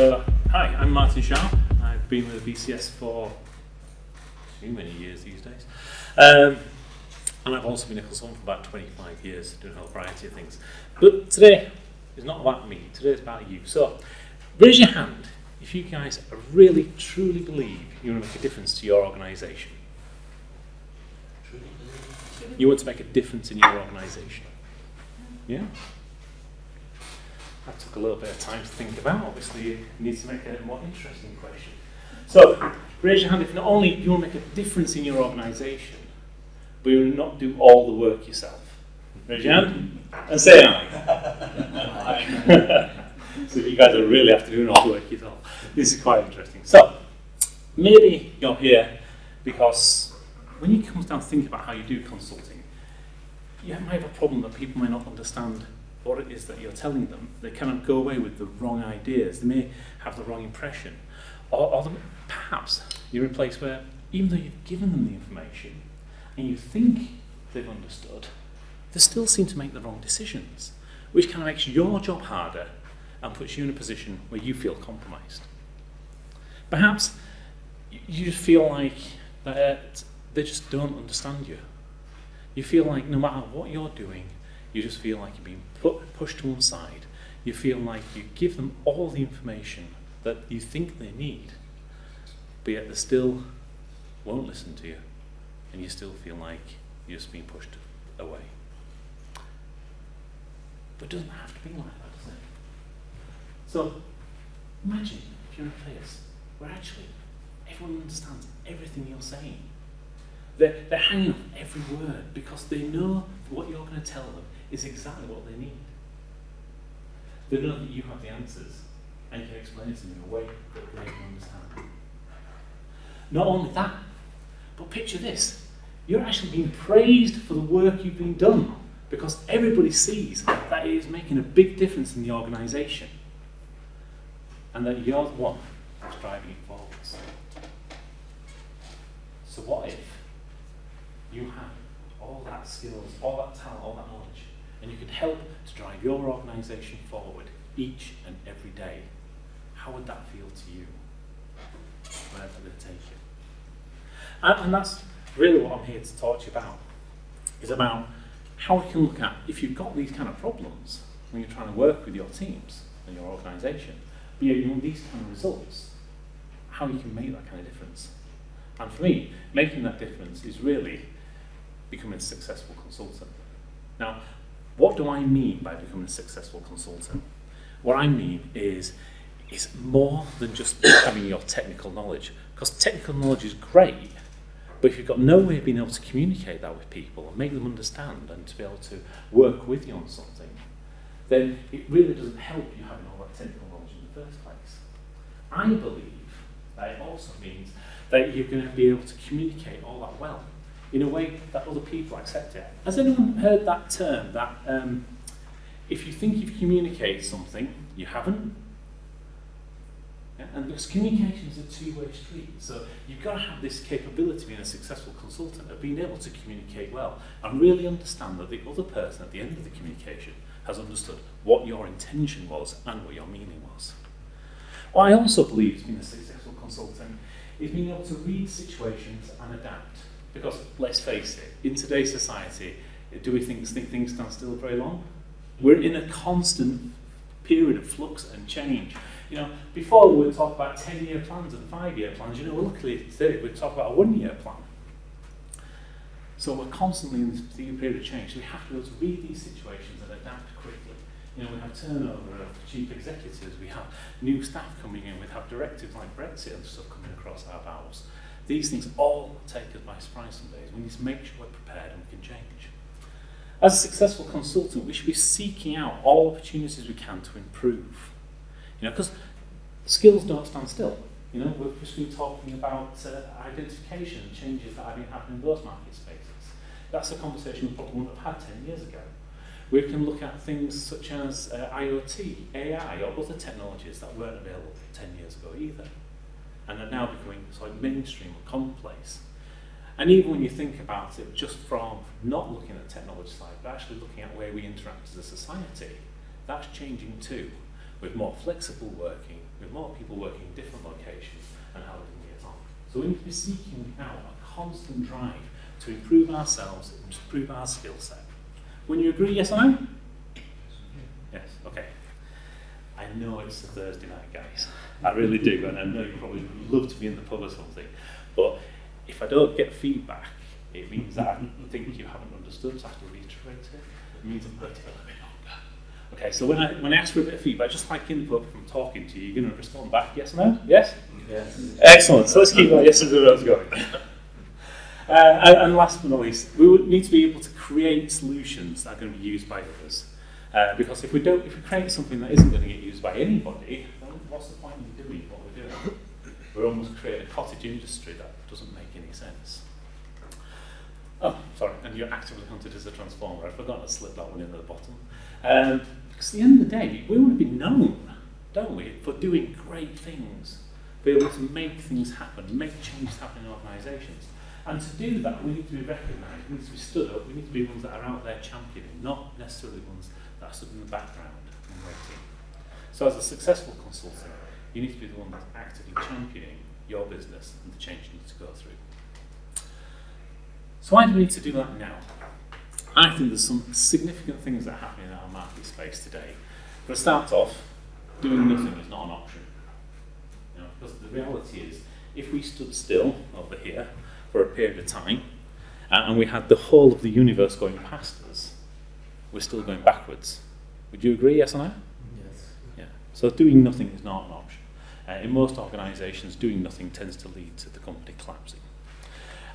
So, hi, I'm Martin Sharp. I've been with the BCS for too many years these days. And I've also been a consultant for about 25 years, doing a whole variety of things. But today is not about me, today is about you. So, raise your hand if you guys really, truly believe you want to make a difference to your organisation. You want to make a difference in your organisation. Yeah? That took a little bit of time to think about. Obviously, you need to make a more interesting question. So, raise your hand if not only you want to make a difference in your organisation, but you will not do all the work yourself. Raise your hand and say aye. So you guys are really after doing all the work yourself. This is quite interesting. So, maybe you're here because when it comes down to thinking about how you do consulting, you might have a problem that people may not understand what it is that you're telling them. They cannot go away with the wrong ideas. They may have the wrong impression. Or perhaps you're in a place where, even though you've given them the information, and you think they've understood, they still seem to make the wrong decisions, which kind of makes your job harder and puts you in a position where you feel compromised. Perhaps you just feel like that they just don't understand you. You feel like no matter what you're doing, you just feel like you're being pushed to one side. You feel like you give them all the information that you think they need, but yet they still won't listen to you, and you still feel like you're just being pushed away. But it doesn't have to be like that, does it? So imagine if you're in a place where actually everyone understands everything you're saying. They're hanging on every word because they know what you're going to tell them is exactly what they need. They know that you have the answers and you can explain it to them in a way that they can understand. Not only that, but picture this. You're actually being praised for the work you've been done because everybody sees that it is making a big difference in the organisation and that you're the one who's driving it forwards. So what if you have all that skills, all that talent, all that knowledge, and you can help to drive your organisation forward each and every day? How would that feel to you? Where would it take you? And that's really what I'm here to talk to you about, is about how we can look at, if you've got these kind of problems when you're trying to work with your teams and your organisation, but you want these kind of results, how you can make that kind of difference. And for me, making that difference is really becoming a successful consultant. Now, what do I mean by becoming a successful consultant? What I mean is, it's more than just having your technical knowledge, because technical knowledge is great, but if you've got no way of being able to communicate that with people and make them understand and to be able to work with you on something, then it really doesn't help you having all that technical knowledge in the first place. I believe that it also means that you're going to be able to communicate all that well in a way that other people accept it. Has anyone heard that term, that if you think you've communicated something, you haven't? Yeah? And because communication is a two-way street, so you've got to have this capability, being a successful consultant, of being able to communicate well and really understand that the other person at the end of the communication has understood what your intention was and what your meaning was. What I also believe is being a successful consultant is being able to read situations and adapt. Because, let's face it, in today's society, do we think things stand still very long? We're in a constant period of flux and change. You know, before we would talk about 10-year plans and 5-year plans. You know, luckily today we talk about a 1-year plan. So we're constantly in this period of change. So we have to be able to read these situations and adapt quickly. You know, we have turnover of chief executives, we have new staff coming in, we have directives like Brexit and stuff coming across our bows. These things all take us by surprise some days. We need to make sure we're prepared and we can change. As a successful consultant, we should be seeking out all opportunities we can to improve. You know, because skills don't stand still. You know, we're just been talking about identification and changes that have been happening in those market spaces. That's a conversation we probably wouldn't have had 10 years ago. We can look at things such as IoT, AI, or other technologies that weren't available 10 years ago either, and are now becoming sort of mainstream or commonplace. And even when you think about it, just from not looking at the technology side, but actually looking at where we interact as a society, that's changing too, with more flexible working, with more people working in different locations and how we can get on. So we need to be seeking out a constant drive to improve ourselves and improve our skill set. Wouldn't you agree, yes or no? Yes, okay. I know it's a Thursday night, guys. I really do, and I know you probably love to be in the pub or something, but if I don't get feedback, it means that I think you haven't understood, so I have to reiterate it. It means I'm going to take a little bit longer. Okay, so when I ask for a bit of feedback, just like in the pub, from talking to you, you're going to respond back, yes or no? Yes? Yes. Excellent, so let's keep that yes as well as going. And last but not least, we would need to be able to create solutions that are going to be used by others. Because if we create something that isn't going to get used by anybody, then what's the point in doing what we're doing? We're almost creating a cottage industry that doesn't make any sense. Oh, sorry, and you're actively hunted as a transformer. I forgot to slip that one in at the bottom. Because at the end of the day, we want to be known, don't we, for doing great things, be able to make things happen, make change happen in organisations. And to do that, we need to be recognised, we need to be stood up, we need to be ones that are out there championing, not necessarily ones that are stood in the background and waiting. So as a successful consultant, you need to be the one that's actively championing your business and the change you need to go through. So why do we need to do that now? I think there's some significant things that are happening in our market space today. For a start off, doing nothing is not an option. You know, because the reality is, if we stood still over here, for a period of time, and we had the whole of the universe going past us, we're still going backwards. Would you agree, yes or no? Yes. Yeah. So doing nothing is not an option. In most organisations, doing nothing tends to lead to the company collapsing.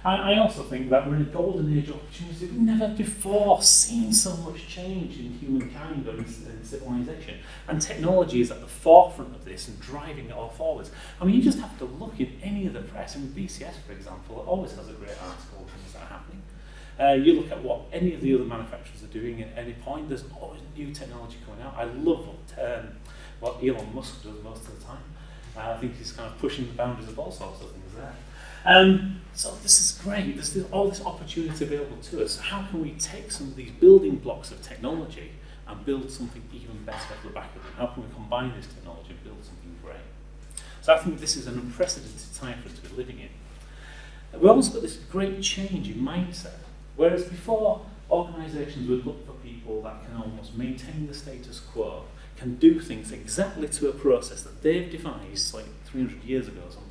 I also think that we're in a golden age of opportunities. We've never before seen so much change in humankind or in civilization. And technology is at the forefront of this and driving it all forwards. I mean, you just have to look in any of the press. I mean, BCS, for example, it always has a great article on things that are happening. You look at what any of the other manufacturers are doing at any point, there's always new technology coming out. I love what Elon Musk does most of the time. I think he's kind of pushing the boundaries of all sorts of things there. So this is great, there's all this opportunity available to us. How can we take some of these building blocks of technology and build something even better off the back of it? How can we combine this technology and build something great? So I think this is an unprecedented time for us to be living in. We've also got this great change in mindset. Whereas before, organisations would look for people that can almost maintain the status quo, can do things exactly to a process that they've devised like 300 years ago or something.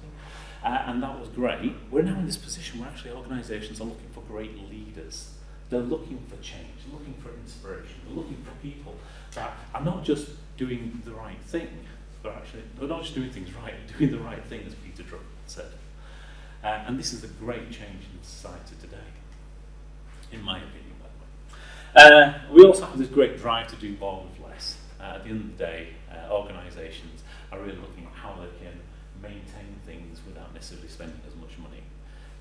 And that was great. We're now in this position where actually organisations are looking for great leaders. They're looking for change, looking for inspiration, they're looking for people that are not just doing the right thing, they're not just doing things right, they're doing the right thing, as Peter Drucker said. And this is a great change in society today, in my opinion, by the way. We also have this great drive to do more with less. At the end of the day, organisations are really looking at how they can maintain things without necessarily spending as much money.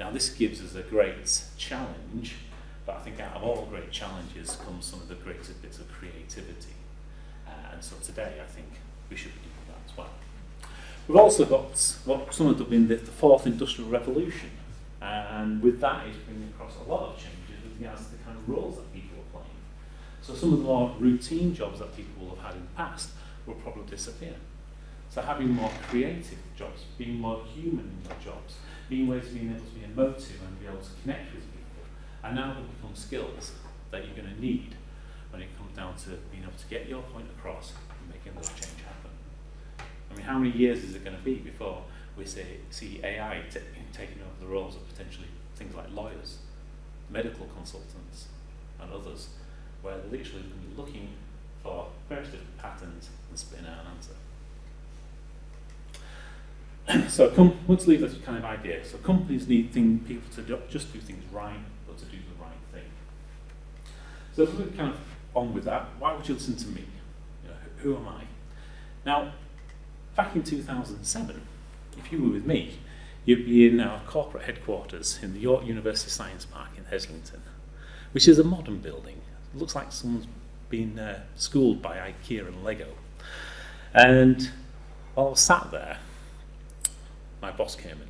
Now this gives us a great challenge, but I think out of all great challenges comes some of the greatest bits of creativity. And so today I think we should be doing that as well. We've also got what some of them in the fourth industrial revolution. And with that is bringing across a lot of changes with regards to the kind of roles that people are playing. So some of the more routine jobs that people will have had in the past will probably disappear. So having more creative jobs, being more human in your jobs, being ways of being able to be emotive and be able to connect with people, are now going to become skills that you're going to need when it comes down to being able to get your point across and making that change happen. I mean, how many years is it going to be before we see AI taking over the roles of potentially things like lawyers, medical consultants, and others, where they're literally going to be looking for various different patterns and spitting out an answer. So let's leave this kind of idea. So companies need people to just do things right, but to do the right thing. So if we're kind of on with that, why would you listen to me? You know, who am I? Now, back in 2007, if you were with me, you'd be in our corporate headquarters in the York University Science Park in Heslington, which is a modern building. It looks like someone's been schooled by IKEA and Lego. And while I was sat there, my boss came in,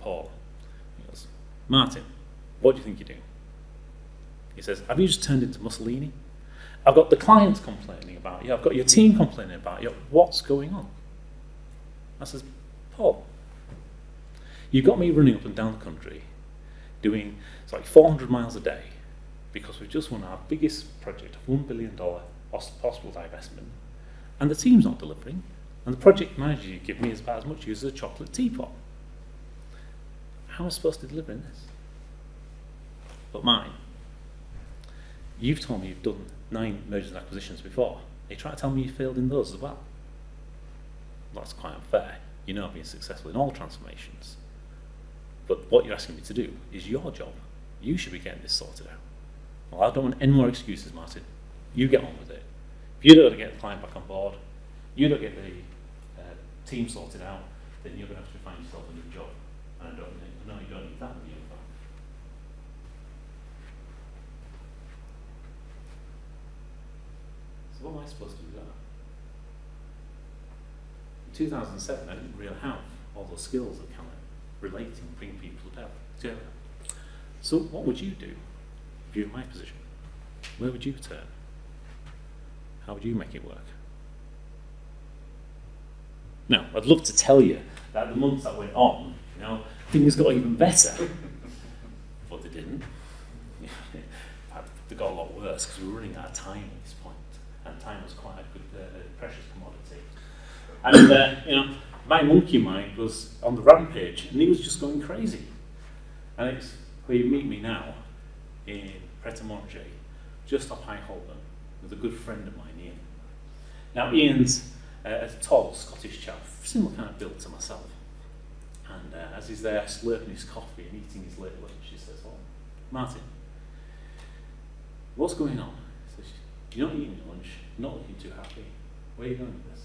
Paul. He goes, "Martin, what do you think you're doing?" He says, "Have you just turned into Mussolini? I've got the clients complaining about you, I've got your team complaining about you, what's going on?" I says, Paul, you got me running up and down the country doing, it's like 400 miles a day because we've just won our biggest project of $1 billion possible divestment, and the team's not delivering, and the project manager you give me is about as much use as a chocolate teapot. How am I supposed to deliver in this? But mine. You've told me you've done 9 mergers and acquisitions before. They try to tell me you failed in those as well. That's quite unfair. You know I've been successful in all transformations. But what you're asking me to do is your job. You should be getting this sorted out. Well, I don't want any more excuses, Martin. You get on with it. If you don't get the client back on board, you don't get the team sorted out, then you're going to have to find yourself a new job. And I don't think, no, you don't need that with you. So what am I supposed to do with that? In 2007, I didn't really have all those skills that kind of relate and bring people together. So what would you do if you were in my position? Where would you turn? How would you make it work? Now, I'd love to tell you that the months that went on, you know, things got even better. But they didn't. In fact, they got a lot worse because we were running out of time at this point. And time was quite a good, precious commodity. And, you know, my monkey mind was on the rampage, and he was just going crazy. And it's where you meet me now, in Pret a Manger, just off High Holborn, with a good friend of mine, Ian. Now, Ian's a tall Scottish chap, similar kind of build to myself. And as he's there slurping his coffee and eating his late lunch, he says, well, Martin, what's going on? He says, you're not eating lunch, you're not looking too happy. Where are you going with this?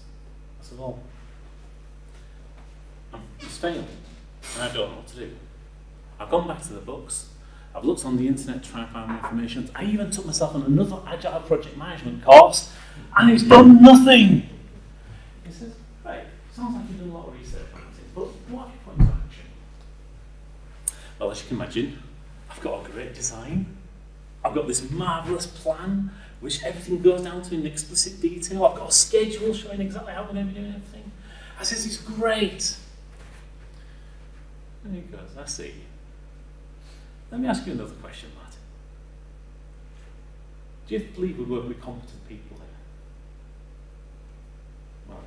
I said, well, I'm just failing, and I don't know what to do. I've gone back to the books, I've looked on the internet to try and find more information, I even took myself on another agile project management course, and it's done nothing! He says, right, sounds like you've done a lot of research, but what have you put into action? Well, as you can imagine, I've got a great design, I've got this marvellous plan, which everything goes down to in explicit detail. I've got a schedule showing exactly how we're going to be doing everything. I says, it's great. And he goes, I see. Let me ask you another question, Martin. Do you believe we work with competent people here? Well,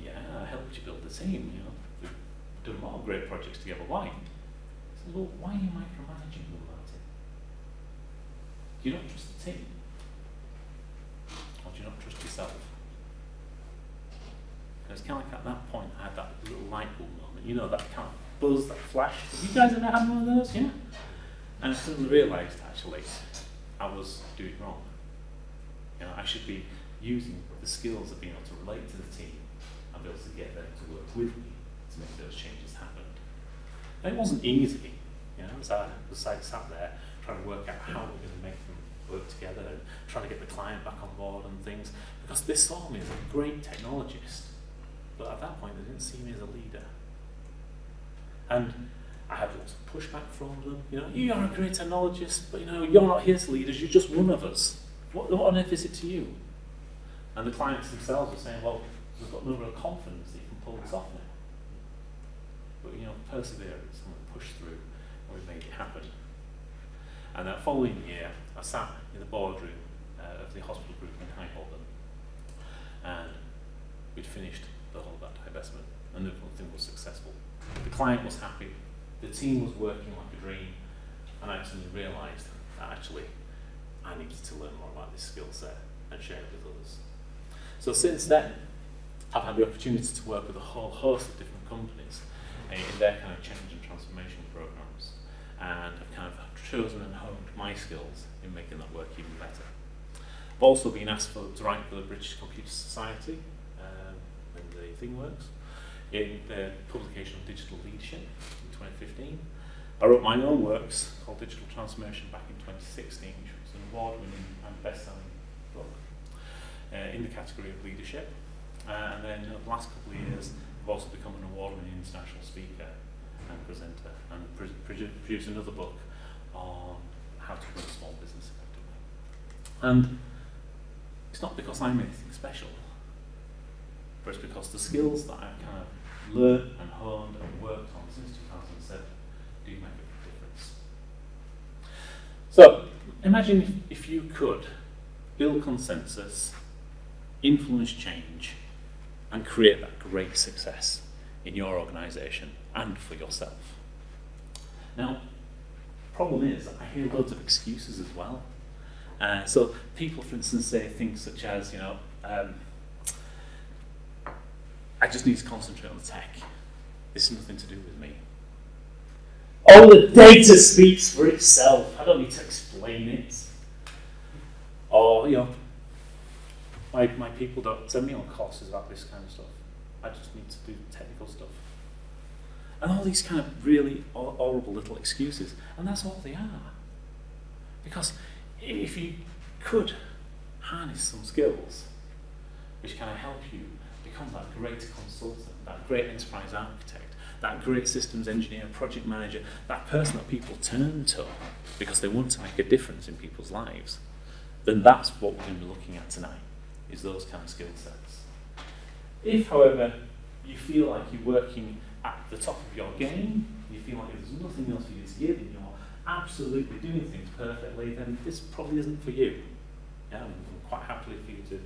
yeah, I helped you build the team, you know. We've done a lot of great projects together. Why? I said, well, why are you micromanaging them, Martin? Do you not trust the team? Or do you not trust yourself? And it's kind of like at that point I had that little light bulb moment, you know, that kind of buzz, that flash. Have you guys ever had one of those? Yeah? And I suddenly realised actually I was doing wrong. You know, I should be using the skills of being able to relate to the team and be able to get them to work with me to make those changes happen. And it wasn't easy, you know, as I was like, sat there trying to work out how we're going to make them work together and trying to get the client back on board and things, because they saw me as a great technologist, but at that point they didn't see me as a leader. And I had lots of pushback from them, you know, you are a great technologist, but you know, you're not here as leaders, you're just one of us. What on earth is it to you? And the clients themselves were saying, well, we've got no real confidence that you can pull this off now. But you know, perseverance, and we pushed through, and we made it happen. And that following year, I sat in the boardroom of the hospital group in High Holborn, and we'd finished the whole of that divestment, and everything was successful. The client was happy, the team was working like a dream, and I suddenly realised that actually I needed to learn more about this skill set and share it with others. So since then, I've had the opportunity to work with a whole host of different companies in their kind of change and transformation programmes, and I've kind of chosen and honed my skills in making that work even better. I've also been asked to write for the British Computer Society, when the thing works, in the publication of Digital Leadership in 2015. I wrote my own works called Digital Transformation back in 2016, which was an award-winning and best-selling book in the category of leadership. And then in the last couple of years, I've also become an award-winning international speaker and presenter, and produced another book on how to run a small business effectively. And it's not because I'm anything special, but it's because the skills that I've kind of learned and honed and worked on since 2007 do make a difference. So imagine if you could build consensus, influence change, and create that great success in your organisation and for yourself. Now, the problem is I hear loads of excuses as well. So people, for instance, say things such as, I just need to concentrate on the tech. This is nothing to do with me. Oh, the data speaks for itself. I don't need to explain it. Or, my people don't send me on courses about this kind of stuff. I just need to do technical stuff. And all these kind of really horrible little excuses. And that's all they are. Because if you could harness some skills which can help you become that great consultant, that great enterprise architect, that great systems engineer, project manager, that person that people turn to because they want to make a difference in people's lives, then that's what we're going to be looking at tonight, is those kind of skill sets. If, however, you feel like you're working at the top of your game, you feel like there's nothing else for you to give and you're absolutely doing things perfectly, then this probably isn't for you. Yeah, I'm quite happily for you to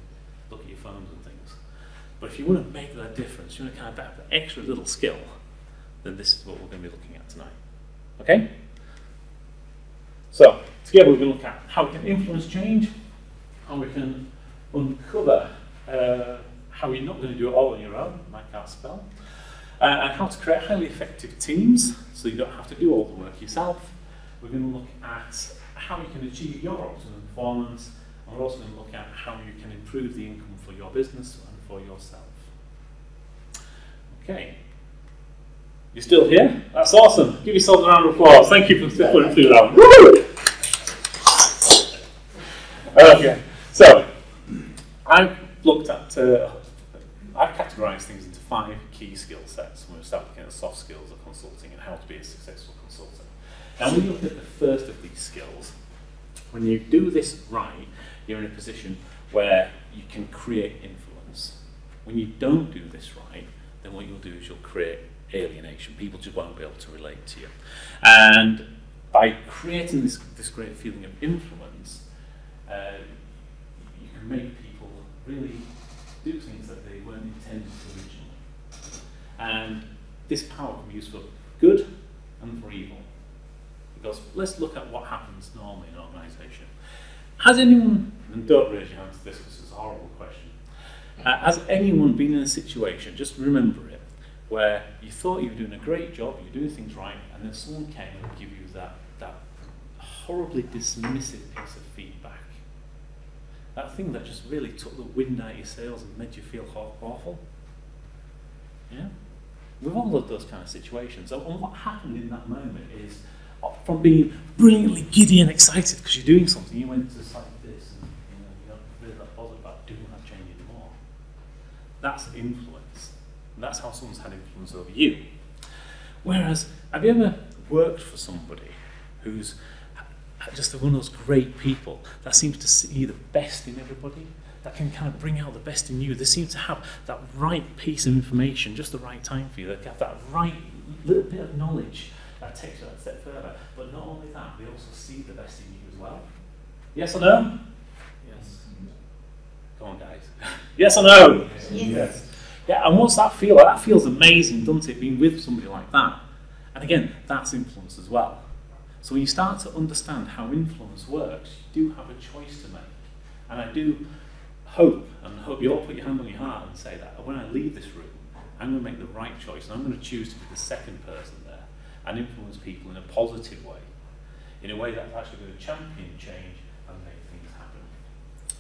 look at your phones and things. But if you want to make that difference, you want to kind of have that extra little skill, then this is what we're going to be looking at tonight. Okay? So, together we're going to look at how we can influence change, how we can uncover how you're not going to do it all on your own, like I can't spell, and how to create highly effective teams so you don't have to do all the work yourself. We're going to look at how you can achieve your optimum performance, and we're also going to look at how you can improve the income for your business and for yourself. Okay. You're still here? That's awesome. Give yourself a round of applause. Thank you for putting through that one. Woo! Okay. So, I've looked at, I've categorised things into 5 key skill sets when we start looking at soft skills of consulting and how to be a successful consultant. Now, when you look at the first of these skills, when you do this right, you're in a position where you can create influence. When you don't do this right, then what you'll do is you'll create alienation. People just won't be able to relate to you. And by creating this great feeling of influence, you can make people really do things that they weren't intended to originally. And this power can be used for good and for evil. Because let's look at what happens normally in an organisation. Has anyone, and don't raise your hand to this because it's a horrible question, has anyone been in a situation, just remember it, where you thought you were doing a great job, you were doing things right, and then someone came and would give you that horribly dismissive piece of feedback? That thing that just really took the wind out of your sails and made you feel awful? Yeah? We've all had those kind of situations. And what happened in that moment is, from being brilliantly giddy and excited because you're doing something, you went to the site like this and you're not really that bothered about doing that change anymore. That's influence. And that's how someone's had influence over you. Whereas, have you ever worked for somebody who's just one of those great people that seems to see the best in everybody, that can kind of bring out the best in you? They seem to have that right piece of information, just the right time for you. They have that right little bit of knowledge that takes you that step further. But not only that, they also see the best in you as well. Yes or no? Yes. Come on, guys. Yes or no? Yes. Yes. Yeah, and what's that feel? That feels amazing, doesn't it, being with somebody like that? And again, that's influence as well. So when you start to understand how influence works, you do have a choice to make. And I do hope, and hope you all put your hand on your heart and say that, when I leave this room, I'm going to make the right choice, and I'm going to choose to be the second person there, and influence people in a positive way, in a way that's actually going to champion change and make things happen.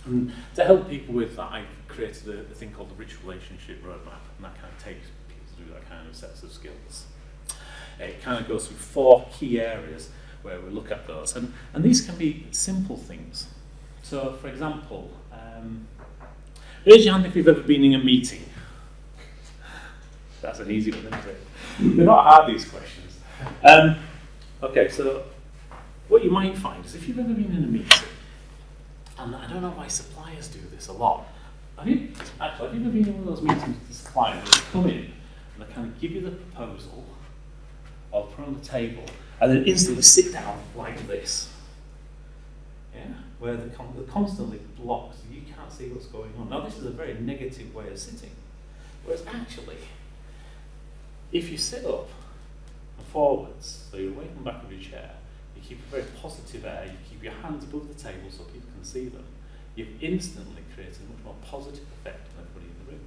And to help people with that, I've created a thing called the Rich Relationship Roadmap, and that kind of takes people through that kind of sets of skills. It kind of goes through 4 key areas where we look at those, and these can be simple things. So, for example, raise your hand if you've ever been in a meeting. That's an easy one, isn't it? They're not hard, these questions. Okay, so what you might find is if you've ever been in a meeting, and I don't know why suppliers do this a lot. Have you ever been in one of those meetings with the supplier where you come in and I kind of give you the proposal, I'll put on the table, and then instantly sit down like this. Yeah? Where they're constantly blocked, you can't see what's going on. Now this is a very negative way of sitting, whereas actually, if you sit up and forwards, so you're away from the back of your chair, you keep a very positive air, you keep your hands above the table so people can see them, you've instantly created a much more positive effect on everybody in the room.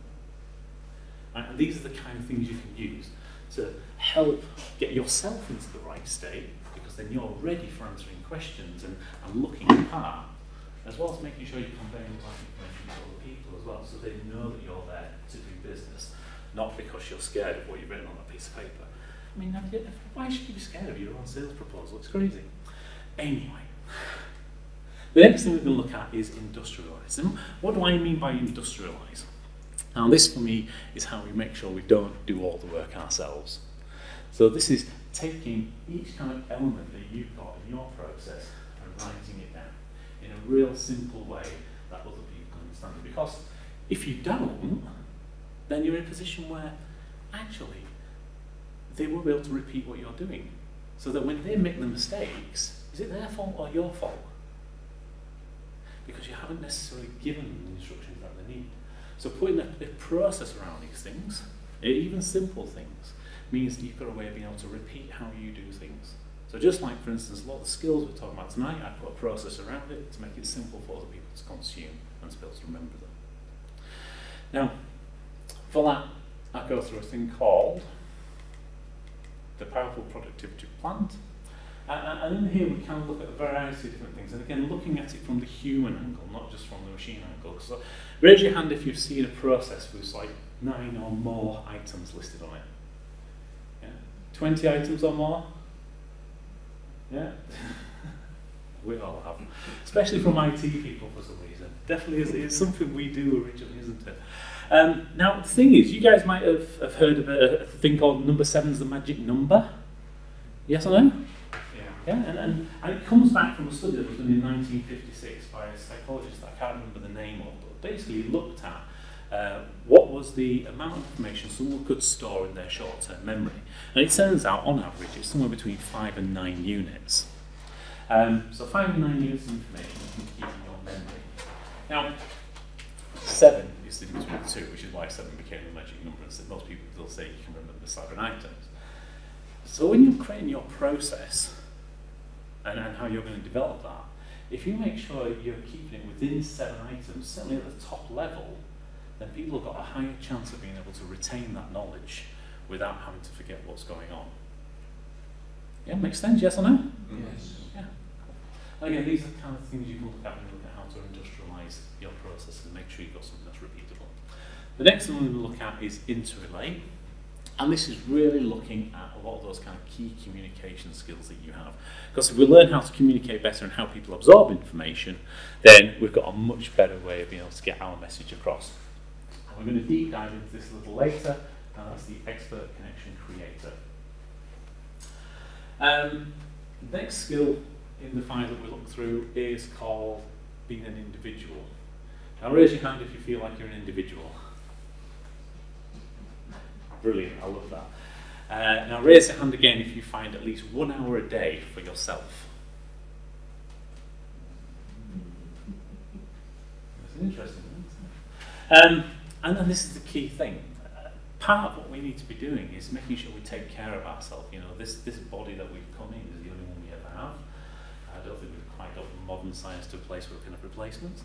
Right? And these are the kind of things you can use to help get yourself into the right state, because then you're ready for answering questions and looking the part, as well as making sure you're conveying the right information to other people as well, so they know that you're there to do business, not because you're scared of what you've written on a piece of paper. I mean, why should you be scared of your own sales proposal? It's crazy. Anyway, the next thing we're going to look at is industrialism. What do I mean by industrialise? Now this for me is how we make sure we don't do all the work ourselves. So this is taking each kind of element that you've got in your process and writing it down in a real simple way that other people can understand it. Because if you don't, then you're in a position where actually they won't be able to repeat what you're doing. So that when they make the mistakes, is it their fault or your fault? Because you haven't necessarily given them the instructions that they need. So putting a process around these things, even simple things, means that you've got a way of being able to repeat how you do things. So just like, for instance, a lot of the skills we're talking about tonight, I put a process around it to make it simple for other people to consume and to be able to remember them. Now, for that, I go through a thing called the Powerful Productivity Plant. And in here we can look at a variety of different things, and again looking at it from the human angle, not just from the machine angle. So raise your hand if you've seen a process with like 9 or more items listed on it. Yeah. 20 items or more? Yeah. We all have them. Especially from IT people for some reason. Definitely it's something we do originally, isn't it? Now the thing is, you guys might have heard of a thing called number 7's the magic number. Yes or no? Yeah, and it comes back from a study that was done in 1956 by a psychologist that I can't remember the name of, but basically looked at what was the amount of information someone could store in their short-term memory. And it turns out, on average, it's somewhere between 5 and 9 units. So 5 and 9 units of information you can keep in your memory. Now, 7 is the difference between 2, which is why 7 became the magic number, and so most people will say you can remember 7 items. So when you're creating your process, and how you're going to develop that. If you make sure you're keeping it within 7 items, certainly at the top level, then people have got a higher chance of being able to retain that knowledge without having to forget what's going on. Yeah, makes sense, yes or no? Yes. Yeah. And again, these are the kind of things you can look at when you look at how to industrialise your process and make sure you've got something that's repeatable. The next one we're going to look at is interrelate. And this is really looking at a lot of those kind of key communication skills that you have. Because if we learn how to communicate better and how people absorb information, then we've got a much better way of being able to get our message across. And we're going to deep dive into this a little later, and that's the Expert Connection Creator. Next skill in the 5 that we look through is called being an individual. Now raise your hand if you feel like you're an individual. Brilliant, I love that. Now raise your hand again if you find at least 1 hour a day for yourself. That's interesting, isn't it? And this is the key thing. Part of what we need to be doing is making sure we take care of ourselves. You know, this body that we've come in is the only one we ever have. I don't think we've quite got modern science to a place where we're kind of replacements.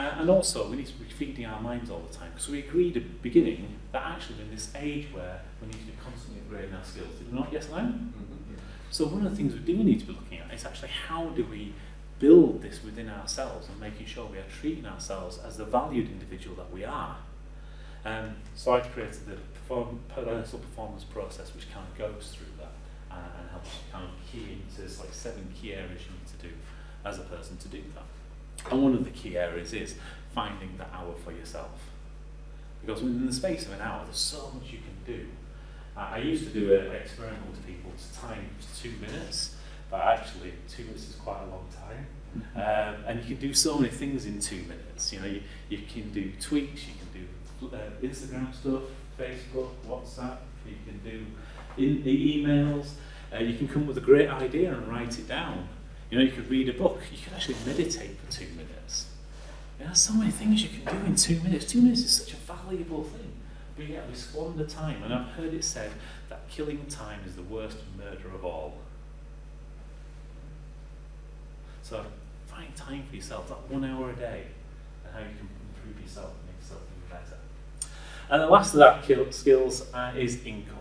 And also, we need to be feeding our minds all the time, because we agreed at the beginning that actually we're in this age where we need to be constantly upgrading our skills, did we not? Yes, no? Mm-hmm. So one of the things we do need to be looking at is actually how do we build this within ourselves and making sure we are treating ourselves as the valued individual that we are. So I've created the Personal Performance Process, which kind of goes through that and helps you kind of key into this, like 7 key areas you need to do as a person to do that. And one of the key areas is finding the hour for yourself. Because within the space of an hour, there's so much you can do. I used to do an experiment with people to time 2 minutes, but actually 2 minutes is quite a long time. And you can do so many things in 2 minutes. You know, you can do tweaks, you can do Instagram stuff, Facebook, WhatsApp, you can do in emails. You can come up with a great idea and write it down. You know, you could read a book. You could actually meditate for 2 minutes. You know, there's so many things you can do in 2 minutes. 2 minutes is such a valuable thing. But yet we squander time. And I've heard it said that killing time is the worst murder of all. So find time for yourself, that 1 hour a day, and how you can improve yourself and make yourself even better. And the last of that skills is income.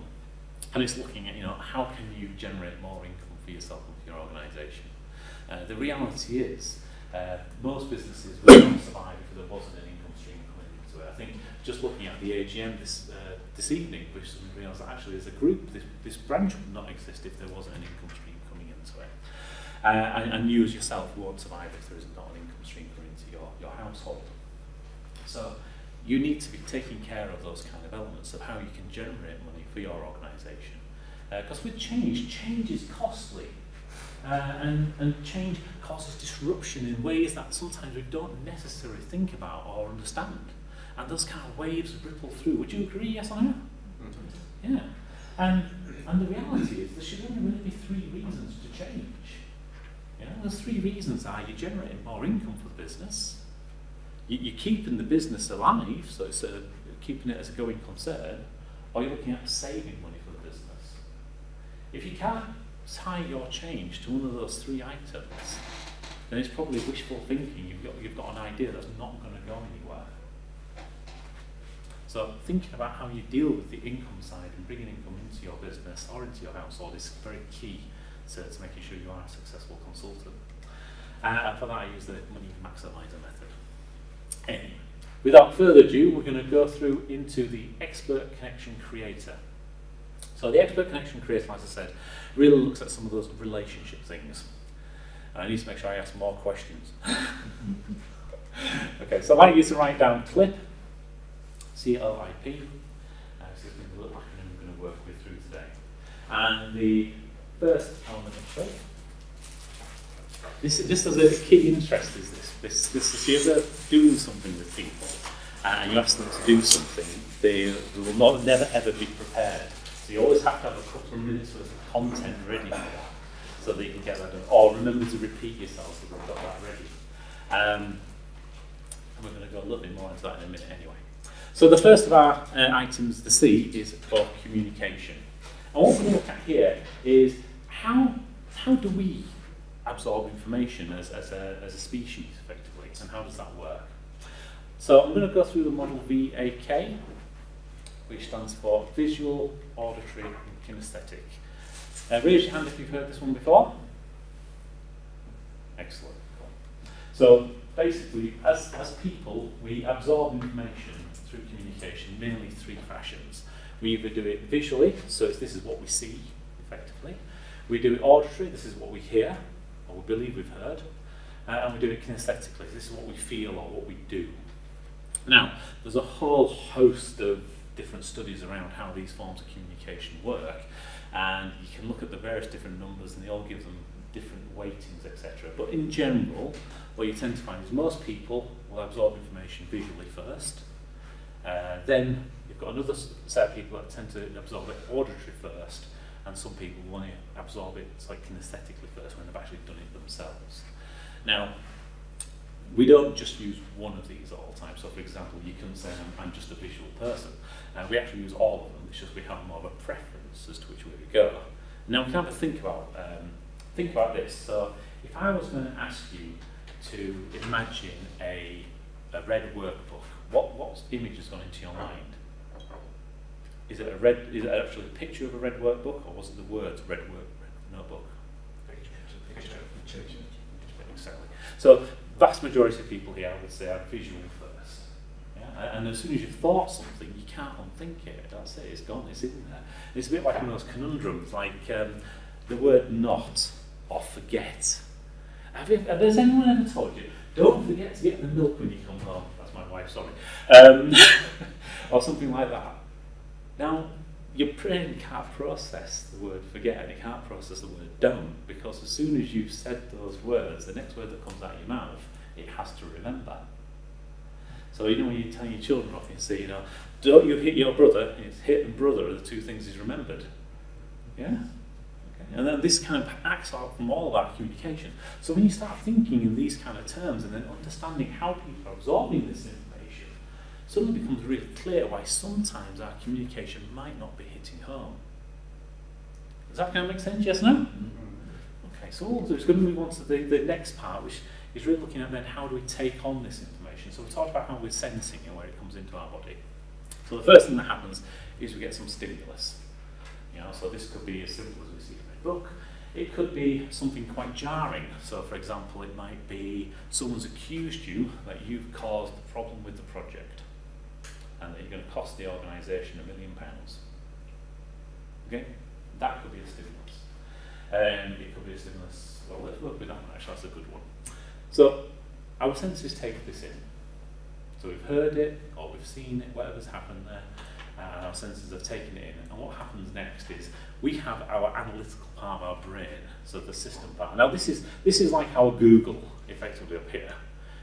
And it's looking at, you know, how can you generate more income for yourself and for your organisation? The reality is, most businesses would not survive if there wasn't an income stream coming into it. I think just looking at the AGM this evening, we realised that actually as a group, this branch would not exist if there wasn't an income stream coming into it. And you as yourself won't survive if there is not an income stream coming into your household. So you need to be taking care of those kind of elements of how you can generate money for your organisation. Because with change is costly. And change causes disruption in ways that sometimes we don't necessarily think about or understand. And those kind of waves ripple through. Would you agree, yes or no? Mm-hmm. Yeah. And the reality is there should only really be 3 reasons to change. Yeah? Those 3 reasons are you're generating more income for the business, you're keeping the business alive, so it's keeping it as a going concern, or you're looking at saving money for the business. If you can't tie your change to one of those 3 items, then it's probably wishful thinking. You've got an idea that's not going to go anywhere. So thinking about how you deal with the income side and bringing income into your business or into your household is very key to making sure you are a successful consultant. And for that, I use the Money Maximizer Method. Anyway, without further ado, we're going to go through into the Expert Connection Creator. So the Expert Connection Creator, as I said, really looks at some of those relationship things. And I need to make sure I ask more questions. Okay, so I used to write down CLIP, C-L-I-P. This is the little acronym we're going to work with through today. And the first element of CLIP, this is a key interest, is this is if you're doing something with people and you ask them to do something, they will not, never ever be prepared. So you always have to have a couple of minutes worth of content ready for that, so that you can get that done. Or remember to repeat yourself so you've got that ready. And we're going to go a little bit more into that in a minute anyway. So the first of our items, the C, is for communication. And what we're going to look at here is how do we absorb information as a species, effectively, and how does that work? So I'm going to go through the model VAK, which stands for visual, auditory, and kinesthetic. Raise your hand if you've heard this one before. Excellent. So basically, as people, we absorb information through communication, mainly 3 fashions. We either do it visually, so this is what we see, effectively. We do it auditory, this is what we hear, or we believe we've heard. And we do it kinesthetically, this is what we feel or what we do. Now, there's a whole host of different studies around how these forms of communication work, and you can look at the various different numbers and they all give them different weightings, etc. But in general, what you tend to find is most people will absorb information visually first, then you've got another set of people that tend to absorb it auditory first, and some people want to absorb it like kinesthetically first when they've actually done it themselves. Now, we don't just use one of these all the time. So for example, you can say, I'm just a visual person. We actually use all of them, it's just we have more of a preference as to which way we go. Now we can have a think about this. So if I was going to ask you to imagine a red workbook, what image has gone into your mind? Is it actually a picture of a red workbook, or was it the words red notebook? Picture. Exactly. So vast majority of people here, I would say, are visual first. Yeah? And as soon as you've thought something, you can't unthink it. That's it, it's gone, it's in there. It's a bit like one of those conundrums, like the word not or forget. Has anyone ever told you, don't forget to get the milk when you come home? That's my wife, sorry. Or something like that. Now, your brain can't process the word forget, and it can't process the word don't, because as soon as you've said those words, the next word that comes out of your mouth, it has to remember. So you know when you tell your children off, you say, you know, don't you hit your brother, and it's hit and brother are the two things he's remembered. Yeah? Okay. And then this kind of acts out from all of our communication. So when you start thinking in these kind of terms and then understanding how people are absorbing this information, suddenly becomes really clear why sometimes our communication might not be hitting home. Does that kind of make sense? Yes, no? Mm-hmm. Okay, so what we'll do is going to move on to the next part, which is really looking at then how do we take on this information. So we talked about how we're sensing and where it comes into our body. So the first thing that happens is we get some stimulus. You know, so this could be as simple as we see in a book. It could be something quite jarring. So for example, it might be someone's accused you that you've caused the problem with the project and that you're going to cost the organisation £1 million. Okay? That could be a stimulus. It could be a stimulus, well let's work with that one actually, that's a good one. So our senses take this in. So we've heard it, or we've seen it, whatever's happened there, and our senses have taken it in. And what happens next is we have our analytical part of our brain, so the system part. Now this is like our Google, effectively up here.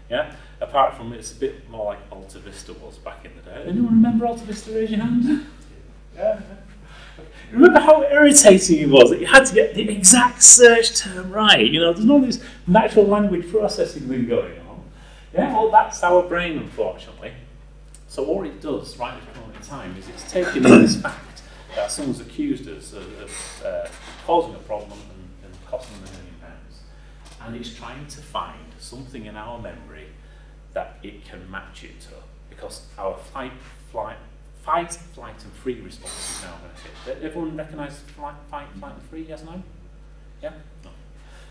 Yeah? Apart from it's a bit more like AltaVista was back in the day. Anyone remember AltaVista? Raise your hand. Yeah. Remember how irritating it was that you had to get the exact search term right? You know, there's none of this natural language processing thing going on. Yeah, well, that's our brain, unfortunately. So what it does right at the moment in time is it's taking this fact that someone's accused us of causing a problem and costing them £1 million, and it's trying to find something in our memory that it can match it to, because our fight, flight and free response is now going to hit. Everyone recognises fight, flight and free, yes, no? Yeah? No.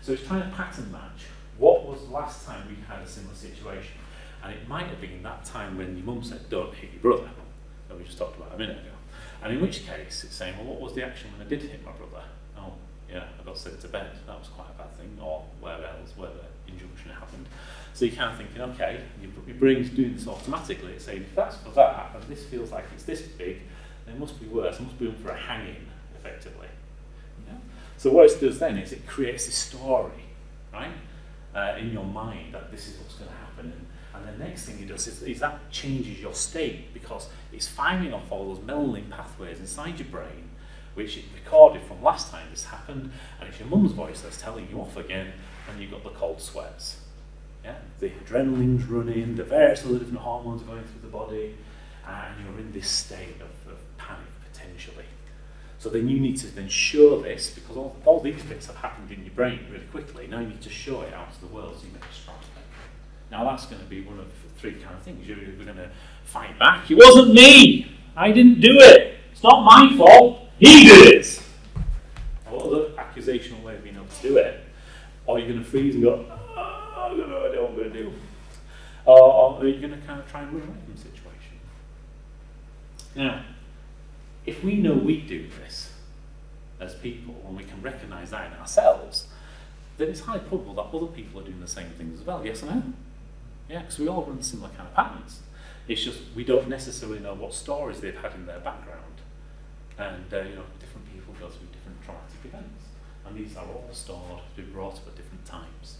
So it's trying to pattern match. What was the last time we had a similar situation? And it might have been that time when your mum said, don't hit your brother, that we just talked about a minute ago. And in which case, it's saying, well, what was the action when I did hit my brother? Oh, yeah, I got sent to bed. That was quite a bad thing. Or where else, where the injunction happened. So you're kind of thinking, okay, your brain's doing this automatically. It's saying, if that's for that, and this feels like it's this big, then it must be worse. It must be for a hanging, effectively. Yeah? So what it does then is it creates this story, right, in your mind that this is what's going to happen. And the next thing it does is that changes your state, because it's firing off all those melanin pathways inside your brain, which it recorded from last time this happened, and it's your mum's voice that's telling you off again, and you've got the cold sweats. Yeah, the adrenaline's running, the various other different hormones are going through the body, and you're in this state of panic, potentially. So then you need to then show this, because all these bits have happened in your brain really quickly. Now you need to show it out to the world, so you make a strong statement. Now that's going to be one of three kind of things. You're going to fight back. It wasn't me! I didn't do it! It's not my fault! He did it! What other accusational way of being able to do it? Or you're going to freeze and go, I don't know what I'm going to do. Or are you going to kind of try and run away from the situation? Now, if we know we do this as people, and we can recognise that in ourselves, then it's highly probable that other people are doing the same things as well, yes or no? Yeah, because we all run similar kind of patterns. It's just we don't necessarily know what stories they've had in their background. And you know, different people go through different traumatic events. And these are all stored, they're brought up at different times.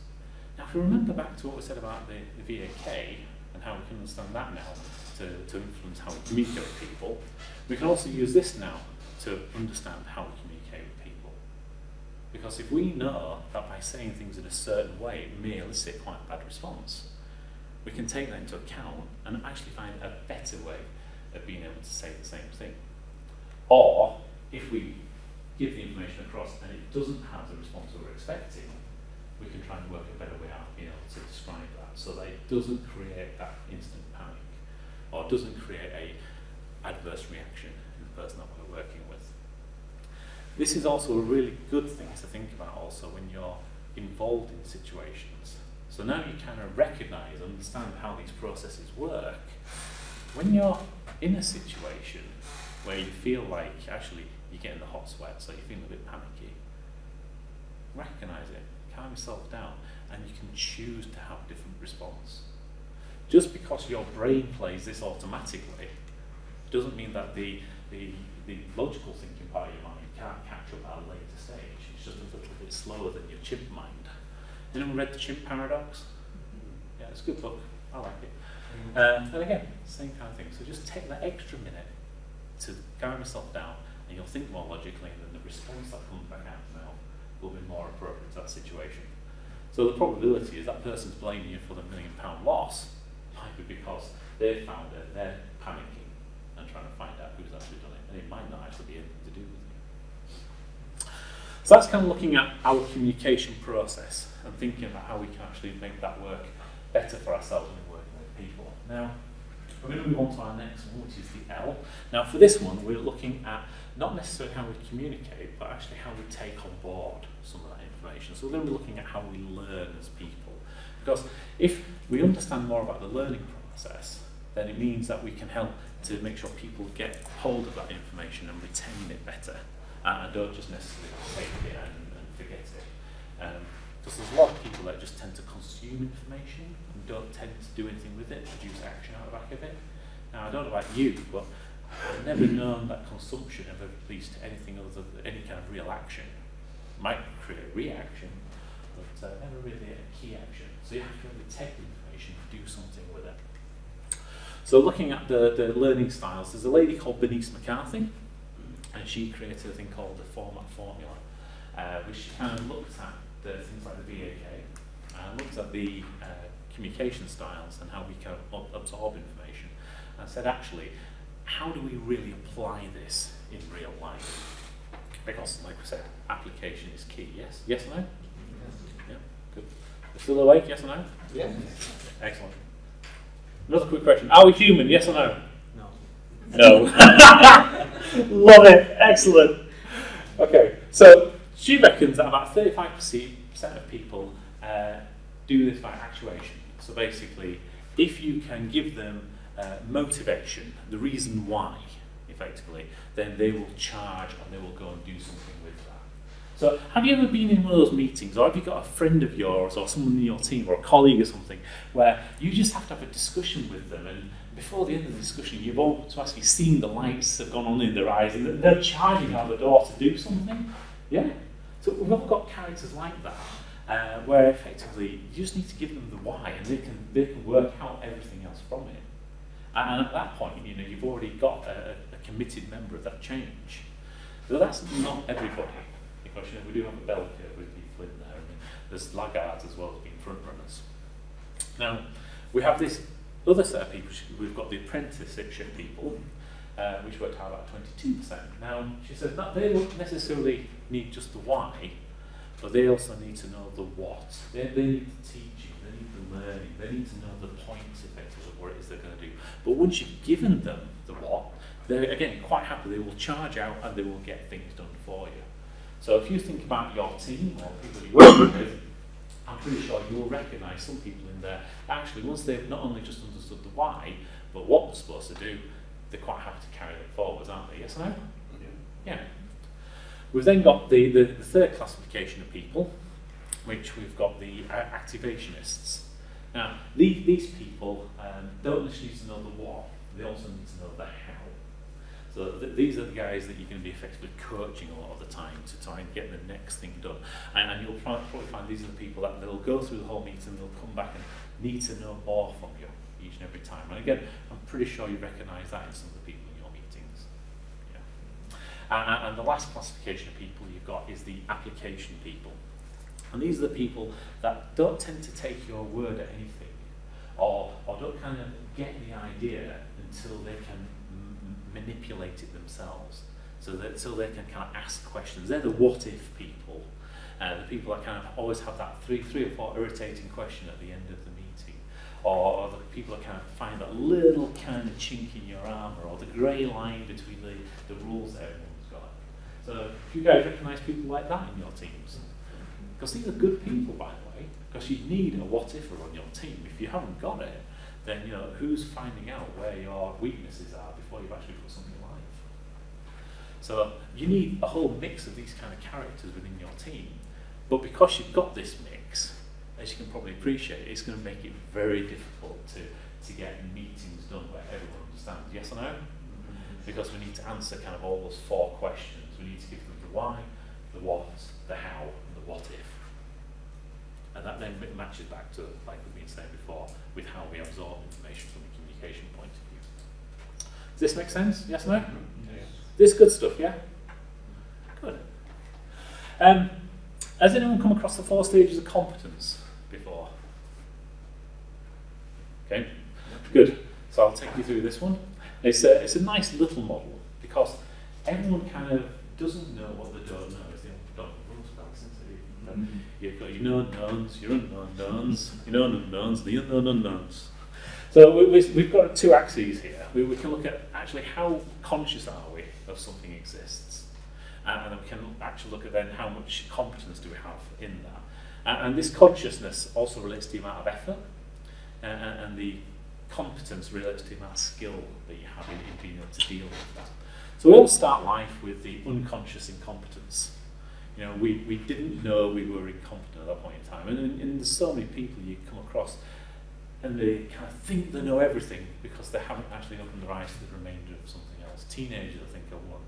Now, if you remember back to what we said about the VAK and how we can understand that now to influence how we communicate with people, we can also use this now to understand how we communicate with people. Because if we know that by saying things in a certain way may elicit quite a bad response, we can take that into account and actually find a better way of being able to say the same thing. Or, if we give the information across and it doesn't have the response that we're expecting, we can try and work a better way out of being able to describe that, so that it doesn't create that instant panic, or doesn't create a adverse reaction in the person that we're working with. This is also a really good thing to think about also when you're involved in situations. So now you kind of recognise and understand how these processes work. When you're in a situation where you feel like actually you're getting the hot sweat, so you're feeling a bit panicky, recognise it. Calm yourself down, and you can choose to have a different response. Just because your brain plays this automatically doesn't mean that the logical thinking part of your mind can't catch up at a later stage. It's just a little bit slower than your chimp mind. Anyone read The Chimp Paradox? Yeah, it's a good book. I like it. And again, same kind of thing. So just take that extra minute to calm yourself down, and you'll think more logically, and then the response that comes back out now will be more appropriate to that situation. So the probability is that person's blaming you for the £1 million loss might be because they found it, they're panicking and trying to find out who's actually done it, and it might not actually be anything to do with it. So that's kind of looking at our communication process and thinking about how we can actually make that work better for ourselves when we're working with people. Now, we're going to move on to our next one, which is the L. Now for this one, we're looking at not necessarily how we communicate, but actually how we take on board some of that information. So we're going to be looking at how we learn as people. Because if we understand more about the learning process, then it means that we can help to make sure people get hold of that information and retain it better, and don't just necessarily take it and forget it. Because there's a lot of people that just tend to consume information and don't tend to do anything with it, produce action out of the back of it. Now I don't know about you, but I've never known that consumption ever leads to anything other than any kind of real action. It might create a reaction, but never really a key action. So you have to really take the information and do something with it. So looking at the learning styles, there's a lady called Bernice McCarthy, and she created a thing called the Format Formula, which she kind of looked at the things like the VAK, looked at the communication styles and how we can absorb information, and said actually, how do we really apply this in real life? Because, like we said, application is key. Yes? Yes or no? Yes. Yeah. Good. We're still awake? Yes or no? Yes. Excellent. Another quick question. Are we human? Yes or no? No. No. Love it. Excellent. Okay. So she reckons that about 35% of people do this by actuation. So basically, if you can give them motivation, the reason why, effectively, then they will charge and they will go and do something with that. So have you ever been in one of those meetings, or have you got a friend of yours or someone in your team or a colleague or something where you just have to have a discussion with them, and before the end of the discussion you've automatically seen the lights have gone on in their eyes and they're charging out the door to do something? Yeah? So we've all got characters like that, where effectively you just need to give them the why and they can work out everything else from it. And at that point, you know, you've already got a committed member of that change. Though that's not everybody, because you know, we do have a bell curve with people in there. I mean, there's laggards as well as being front runners. Now, we have this other set of people. We've got the apprenticeship people, which worked out about 22%. Now, she says that they don't necessarily need just the why, but they also need to know the what. They need the teaching, they need the learning, they need to know the points effectively of what it is they're going to do. But once you've given them the what, they're again quite happy, they will charge out and they will get things done for you. So if you think about your team or people you work with, I'm pretty sure you'll recognise some people in there. Actually, once they've not only just understood the why, but what they're supposed to do, they're quite happy to carry it forwards, aren't they? Yes or no? Yeah. We've then got the third classification of people, which we've got the activationists. Now, these people don't just need to know the what, they also need to know the how. So these are the guys that you're going to be effectively coaching a lot of the time to try and get the next thing done. And you'll probably find these are the people that they'll go through the whole meeting and they'll come back and need to know more from you each and every time. And again, I'm pretty sure you recognise that in some of the people. And the last classification of people you've got is the application people. And these are the people that don't tend to take your word at anything, or don't kind of get the idea until they can manipulate it themselves. So that until they can kind of ask questions. They're the what-if people, the people that kind of always have that three or four irritating question at the end of the meeting, or the people that kind of find that little kind of chink in your armour, or the grey line between the rules that everyone's got. So do you guys recognise people like that in your teams? Because these are good people, by the way, because you need a what-ifer on your team. If you haven't got it, then you know who's finding out where your weaknesses are before you've actually got something alive. So you need a whole mix of these kind of characters within your team, but because you've got this mix, as you can probably appreciate, it's going to make it very difficult to get meetings done where everyone understands. Yes or no? Because we need to answer kind of all those four questions. We need to give them the why, the what, the how, and the what if. And that then matches back to, like we've been saying before, with how we absorb information from the communication point of view. Does this make sense? Yes, no? Yeah. This good stuff, yeah? Good. Has anyone come across the 4 stages of competence before? Okay, good. So I'll take you through this one. It's a nice little model because everyone kind of doesn't know what they don't know. It's the McDonald rules back since you've got your known knowns, your unknown knowns, your known unknowns, the unknown unknowns. So we've got 2 axes here. We can look at actually how conscious are we of something exists, and then we can actually look at then how much competence do we have in that. And this consciousness also relates to the amount of effort, and the competence relates to the amount of skill that you have in being able to deal with that. So we all start life with the unconscious incompetence. You know, we didn't know we were incompetent at that point in time. And there's so many people you come across and they kind of think they know everything because they haven't actually opened their eyes to the remainder of something else. Teenagers, I think, are one.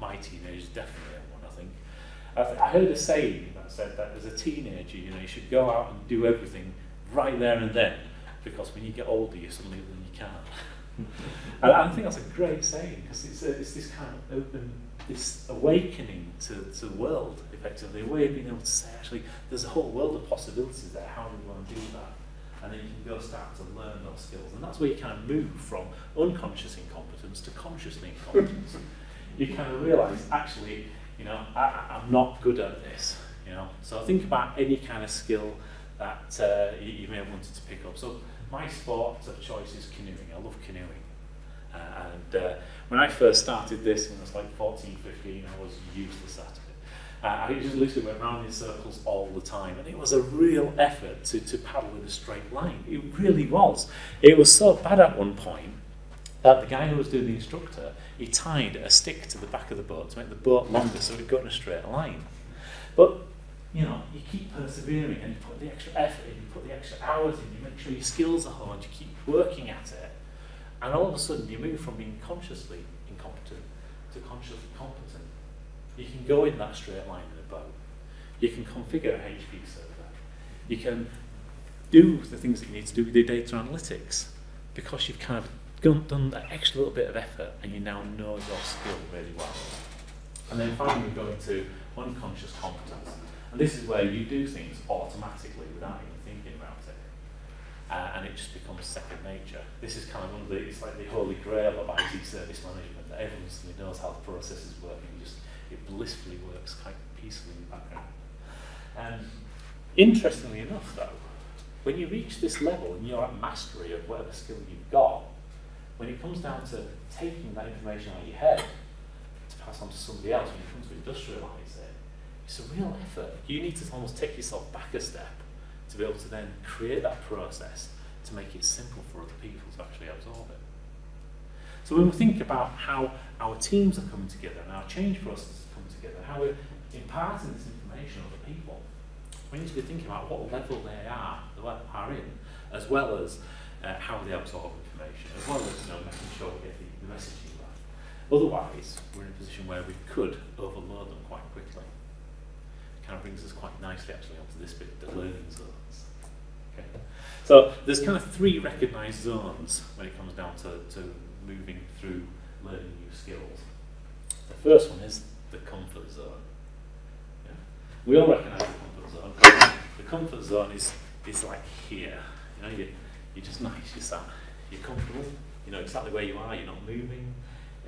My teenagers definitely are one, I think. I heard a saying that said that as a teenager, you know, you should go out and do everything right there and then, because when you get older, you suddenly learn you can't. And I think that's a great saying, because it's this kind of open, this awakening to the world, effectively, a way of being able to say, actually, there's a whole world of possibilities there, how do we want to do that? And then you can go start to learn those skills. And that's where you kind of move from unconscious incompetence to conscious incompetence. You kind of realise, actually, you know, I'm not good at this, you know. So think about any kind of skill that you may have wanted to pick up. So my sport of choice is canoeing. I love canoeing. And when I first started this, when I was like 14, 15, I was useless at it. I just literally went round in circles all the time, and it was a real effort to paddle in a straight line. It really was. It was so bad at one point that the guy who was doing the instructor, he tied a stick to the back of the boat to make the boat longer so it got in a straight line. But, you know, you keep persevering and you put the extra effort in, you put the extra hours in, you make sure your skills are honed, you keep working at it, and all of a sudden you move from being consciously incompetent to consciously competent. You can go in that straight line in a boat. You can configure a HP server. You can do the things that you need to do with your data analytics because you've kind of done that extra little bit of effort and you now know your skill really well. And then finally we go into unconscious competence. And this is where you do things automatically without even thinking about it. And it just becomes second nature. This is kind of one of the, it's like the holy grail of IT service management, that everyone suddenly knows how the processes work and just, it blissfully works quite peacefully in the background. Interestingly enough though, when you reach this level and you're at mastery of whatever skill you've got, when it comes down to taking that information out of your head to pass on to somebody else, when you come to industrialise it, it's a real effort. You need to almost take yourself back a step to be able to then create that process to make it simple for other people to actually absorb it. So when we think about how our teams are coming together and our change processes are coming together, how we're imparting this information to other people, we need to be thinking about what level they are in, as well as how they absorb information, as well as, you know, making sure we get the messaging right. Otherwise, we're in a position where we could overload them quite quickly. Kind of brings us quite nicely actually onto this bit, the learning zones. Okay. So there's kind of 3 recognised zones when it comes down to moving through learning new skills. The first one is the comfort zone. Yeah. We all recognise the comfort zone. The comfort zone is like here. You know, you're just nice, you're sat, you're comfortable, you know exactly where you are, you're not moving,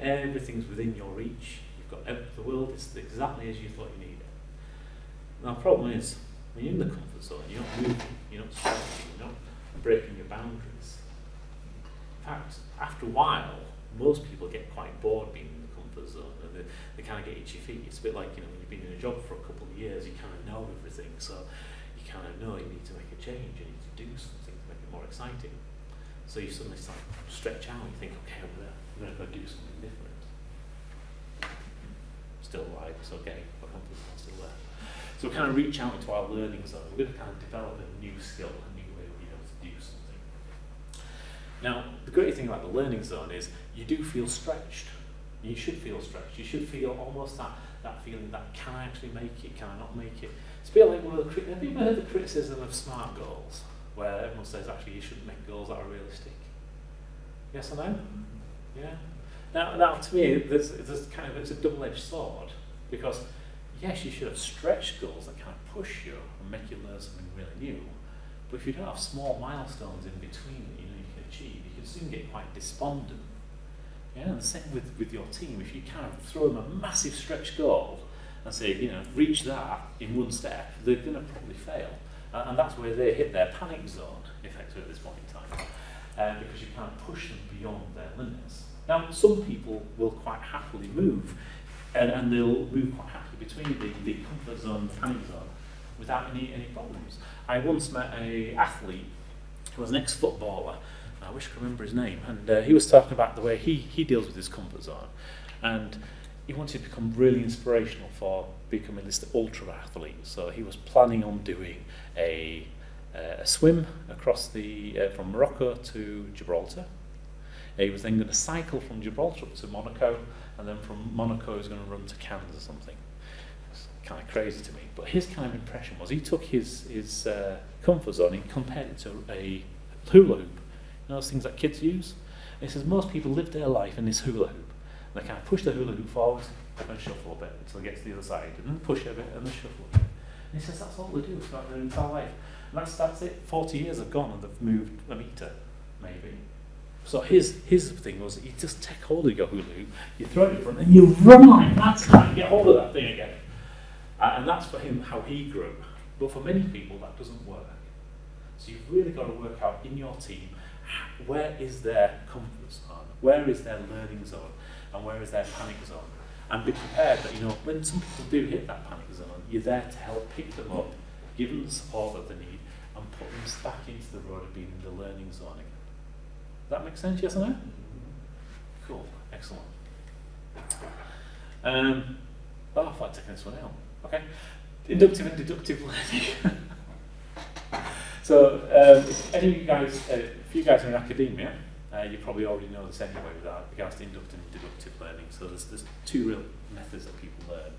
everything's within your reach, you've got the world is exactly as you thought you needed. Now the problem is, when you're in the comfort zone, you're not moving, you're not stretching, you're not breaking your boundaries. In fact, after a while, most people get quite bored being in the comfort zone and they kind of get itchy feet. It's a bit like, you know, when you've been in a job for a couple of years, you kind of know everything, so you kind of know you need to make a change, you need to do something to make it more exciting. So you suddenly start to stretch out and you think, okay, I'm going to go do something different. Still alive, it's okay, my comfort zone's still there. So we kind of reach out into our learning zone. We're going to kind of develop a new skill, a new way of being able to do something. Now, the great thing about the learning zone is you do feel stretched. You should feel stretched. You should feel almost that feeling that, can I actually make it? Can I not make it? It's a bit like one of the, have you ever heard the criticism of SMART goals, where everyone says actually you shouldn't make goals that are realistic? Yes or no? Yeah. Now, to me, there's kind of, it's a double-edged sword, because yes, you should have stretch goals that kind of push you and make you learn something really new, but if you don't have small milestones in between that you know you can achieve, you can soon get quite despondent. Yeah, and the same with your team. If you kind of throw them a massive stretch goal and say, you know, reach that in one step, they're going to probably fail. And that's where they hit their panic zone, effectively, at this point in time, because you can't push them beyond their limits. Now, some people will quite happily move, and they'll move quite happily between the comfort zone and the panic zone without any problems. I once met an athlete who was an ex-footballer. I wish I could remember his name, and he was talking about the way he deals with his comfort zone, and he wanted to become really inspirational for becoming this ultra athlete. So he was planning on doing a swim across the from Morocco to Gibraltar. He was then going to cycle from Gibraltar up to Monaco, and then from Monaco he was going to run to Cairns or something. It's kind of crazy to me, but his kind of impression was he took his comfort zone and compared it to a hula hoop. You know, those things that kids use. And he says most people live their life in this hula hoop. And they kind of push the hula hoop forward and shuffle a bit until it gets to the other side, and then push it a bit and then shuffle a bit. And he says that's all they do throughout their entire life. And that's it. 40 years have gone and they've moved a metre, maybe. So his thing was you just take hold of your hula hoop, you throw it in front, and you run on it. That's how you get hold of that thing again. And that's for him how he grew. But for many people that doesn't work. So you've really got to work out in your team where is their comfort zone, where is their learning zone, and where is their panic zone. And be prepared that, you know, when some people do hit that panic zone, you're there to help pick them up, give them the support that they need, and put them back into the road of being in the learning zone again. Does that make sense, yes or no? Cool, excellent. Oh, I thought I'd taken this one out. Okay. Inductive and deductive learning. So, if you guys are in academia, you probably already know this anyway with regards to inductive and deductive learning. So there's two real methods that people learn.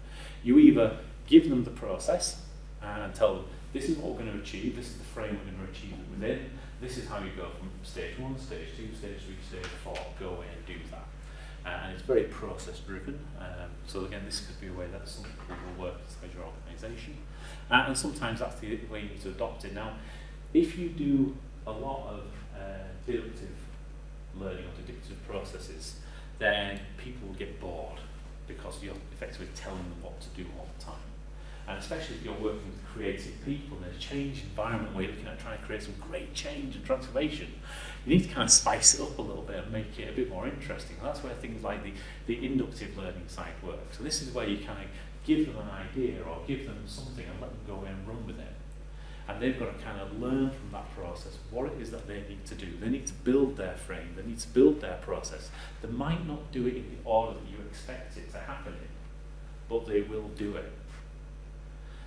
You either give them the process and tell them, this is what we're going to achieve, this is the frame we're going to achieve it within, this is how you go from stage 1, stage 2, stage 3, stage 4, go away and do that. And it's very process driven. So again, this could be a way that some people will work inside your organisation. And sometimes that's the way you need to adopt it. Now, if you do a lot of deductive learning or deductive processes, then people will get bored because you're effectively telling them what to do all the time. And especially if you're working with creative people in a change environment where you're looking at trying to create some great change and transformation, you need to kind of spice it up a little bit and make it a bit more interesting. And that's where things like the inductive learning side work. So this is where you kind of give them an idea or give them something and let them go away and run with it. And they've got to kind of learn from that process what it is that they need to do. They need to build their frame, they need to build their process. They might not do it in the order that you expect it to happen in, but they will do it.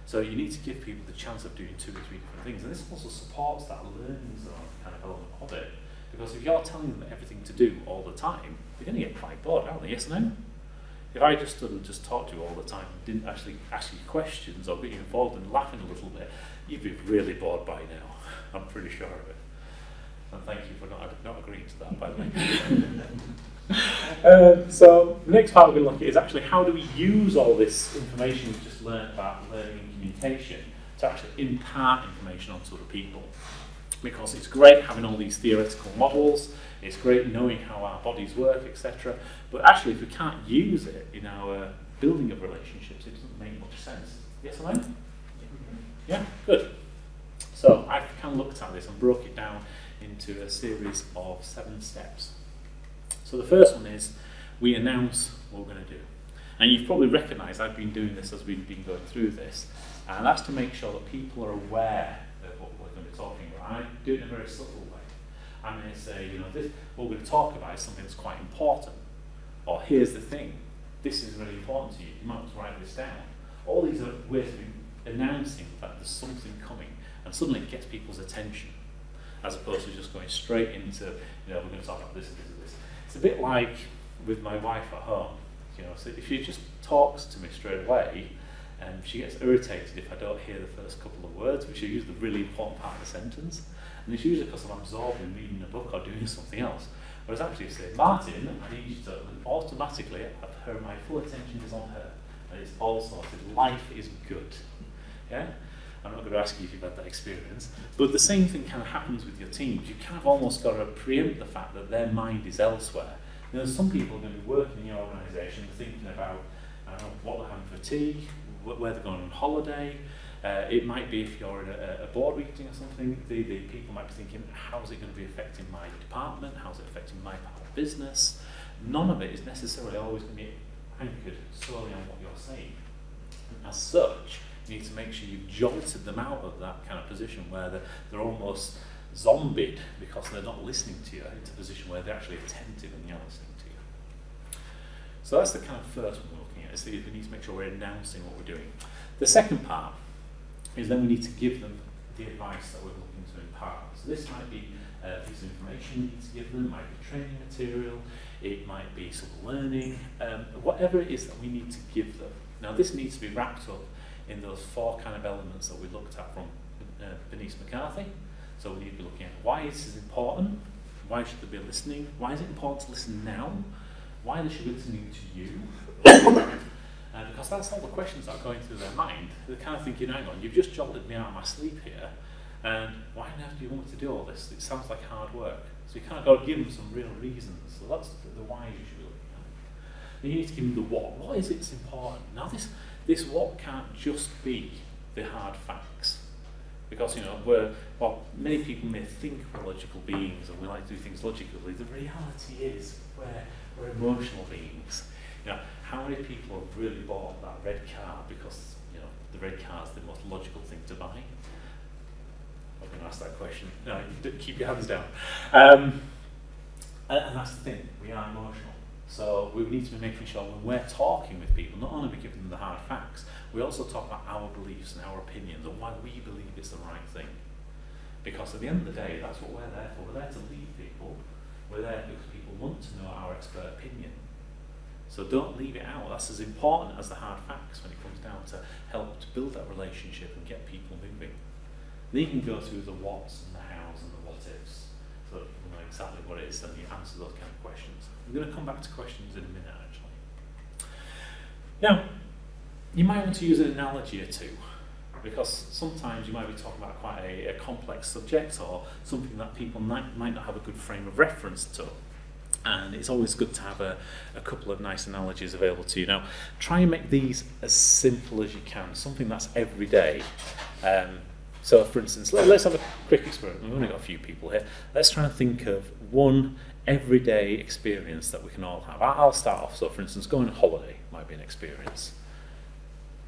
So you need to give people the chance of doing 2 or 3 different things. And this also supports that learning zone kind of element of it. Because if you're telling them everything to do all the time, they're going to get quite bored, aren't they? Yes or no? If I just stood and just talked to you all the time and didn't actually ask you questions or get you involved in laughing a little bit, you'd be really bored by now. I'm pretty sure of it. And thank you for not agreeing to that, by the way. So the next part we're going to look at is actually how do we use all this information we've just learned about learning and communication to actually impart information onto other people. Because it's great having all these theoretical models, it's great knowing how our bodies work, etc. But actually, if we can't use it in our building of relationships, it doesn't make much sense. Yes or no? Yeah, good. So I've kind of looked at this and broke it down into a series of 7 steps. So the first one is we announce what we're going to do. And you've probably recognised I've been doing this as we've been going through this. And that's to make sure that people are aware of what we're going to be talking about. I do it in a very subtle way. I may say, you know, this, what we're going to talk about is something that's quite important. Or here's the thing, this is really important to you, you might want to write this down. All these are ways of announcing that there's something coming, and suddenly it gets people's attention, as opposed to just going straight into, you know, we're going to talk about this and this and this. It's a bit like with my wife at home, you know, so if she just talks to me straight away, and she gets irritated if I don't hear the first couple of words, which are usually the really important part of the sentence. And it's usually because I'm absorbed in reading a book or doing something else. Whereas actually you say, Martin, I need you to, automatically, my full attention is on her. And it's all sorted. Life is good. Yeah? I'm not going to ask you if you've had that experience. But the same thing kind of happens with your teams. You kind of almost got to preempt the fact that their mind is elsewhere. You know, some people are going to be working in your organisation thinking about what they're having for tea, where they're going on holiday. It might be if you're in a board meeting or something, the people might be thinking, how's it going to be affecting my department? How's it affecting my part of business? None of it is necessarily always going to be anchored solely on what you're saying. As such, you need to make sure you've jolted them out of that kind of position where they're almost zombied because they're not listening to you, into a position where they're actually attentive and you're listening to you. So that's the kind of first one we're looking at, is that we need to make sure we're announcing what we're doing. The second part is then we need to give them the advice that we're looking to impart. So this might be a piece of information you need to give them, it might be training material, it might be some learning, whatever it is that we need to give them. Now this needs to be wrapped up in those four kind of elements that we looked at from Bernice McCarthy. So we need to be looking at why this is important, why should they be listening, why is it important to listen now, why they should be listening to you, because that's all the questions that are going through their mind. They're kind of thinking, hang on, you've just jolted me out of my sleep here, and why on earth do you want me to do all this? It sounds like hard work. So you kind of got to give them some real reasons. So that's the why you should be looking at. Then you need to give them the what. What is it that's important? Now this what can't just be the hard facts. Because, you know, while many people may think we're logical beings and we like to do things logically, the reality is we're emotional beings. You know, how many people have really bought that red car because, you know, the red car is the most logical thing to buy? I'm going to ask that question. No, keep your hands down. And that's the thing, we are emotional. So we need to be making sure when we're talking with people, not only are we giving them the hard facts, we also talk about our beliefs and our opinions and why we believe it's the right thing. Because at the end of the day, that's what we're there for. We're there to lead people. We're there because people want to know our expert opinion. So don't leave it out. That's as important as the hard facts when it comes down to help to build that relationship and get people moving. Then you can go through the whats and the hows and the what ifs, so that you know exactly what it is and you answer those kind of questions. I'm going to come back to questions in a minute, actually. Now, you might want to use an analogy or two, because sometimes you might be talking about quite a complex subject or something that people might not have a good frame of reference to. And it's always good to have a couple of nice analogies available to you. Now, try and make these as simple as you can, something that's everyday. So for instance, let's have a quick experiment. We've only got a few people here. Let's try and think of one everyday experience that we can all have. I'll start off. So for instance, going on holiday might be an experience.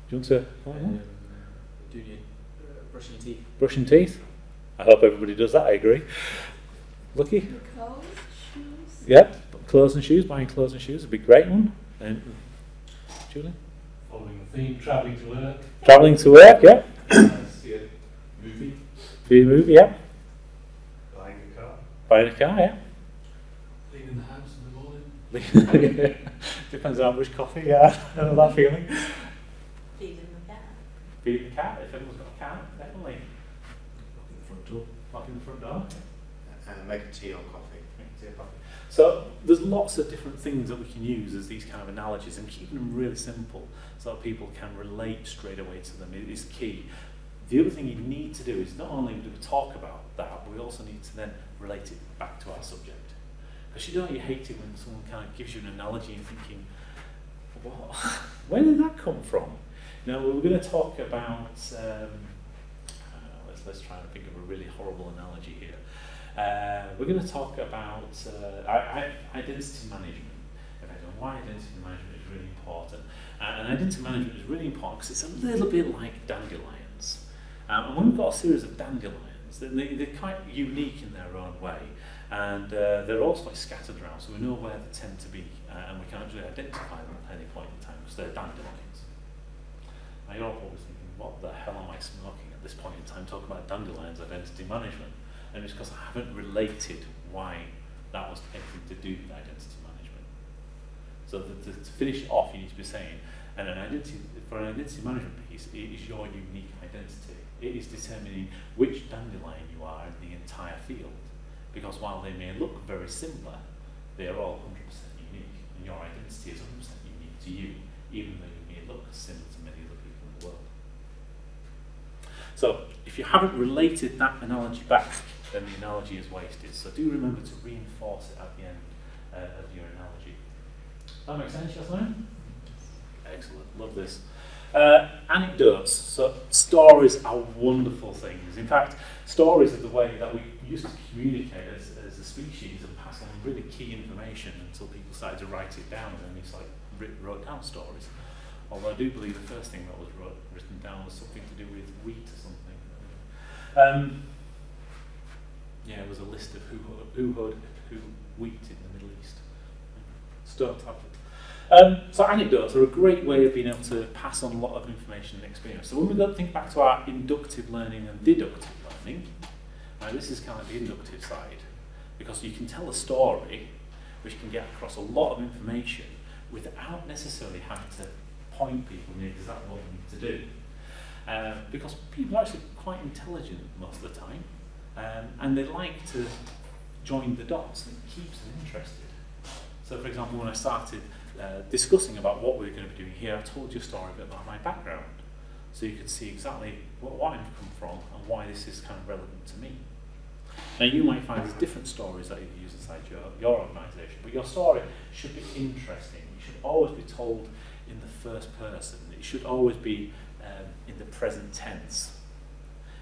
Do you want to? Brushing your teeth. Brushing teeth. I hope everybody does that, I agree. Lucky? Clothes, shoes. Yep, clothes and shoes, buying clothes and shoes would be a great one. And Julie? Following the theme, travelling to work. Travelling to work, yeah. Movie. See a movie, yeah. Buying a car. Buying a car, yeah. Leaving the house in the morning. Depends on which coffee, yeah. I know that feeling. Feeding the cat. Feeding the cat, if everyone's got a cat, definitely. Locking the front door. Locking the front door. And making tea or coffee. Making tea or coffee. So there's lots of different things that we can use as these kind of analogies, and keeping them really simple so that people can relate straight away to them is key. The other thing you need to do is not only do we talk about that, but we also need to then relate it back to our subject. Because you don't hate it when someone kind of gives you an analogy and thinking, what? Where did that come from? Now, we're going to talk about, let's try and think of a really horrible analogy here. We're going to talk about identity management. Why identity management is really important. And identity management is really important because it's a little bit like dandelion. And when we've got a series of dandelions, they're quite unique in their own way, and they're also scattered around, so we know where they tend to be, and we can actually identify them at any point in time, because they're dandelions. Now you're all always thinking, what the hell am I smoking at this point in time, talking about dandelions identity management? And it's because I haven't related why that was anything to do with identity management. So to finish it off, you need to be saying, And an identity, for an identity management piece, it is your unique identity. It is determining which dandelion you are in the entire field. Because while they may look very similar, they are all 100% unique. And your identity is 100% unique to you, even though you may look similar to many other people in the world. So if you haven't related that analogy back, then the analogy is wasted. So do remember to reinforce it at the end of your analogy. That makes sense, yes, ma'am? Excellent, love this. Anecdotes, so stories are wonderful things. In fact, stories are the way that we used to communicate as a species and pass on really key information until people started to write it down, and it's like wrote down stories. Although I do believe the first thing that was written down was something to do with wheat or something. Yeah, it was a list of who wheat in the Middle East. Stoked up. So anecdotes are a great way of being able to pass on a lot of information and experience. So when we look, think back to our inductive learning and deductive learning, now this is kind of the inductive side, because you can tell a story which can get across a lot of information without necessarily having to point people in exactly what we need to do. Because people are actually quite intelligent most of the time, and they like to join the dots, and it keeps them interested. So for example, when I started discussing about what we were going to be doing here, I told you a story a bit about my background. So you could see exactly what I've come from and why this is kind of relevant to me. Now you might find there's different stories that you use inside your organisation, but your story should be interesting. You should always be told in the first person. It should always be in the present tense.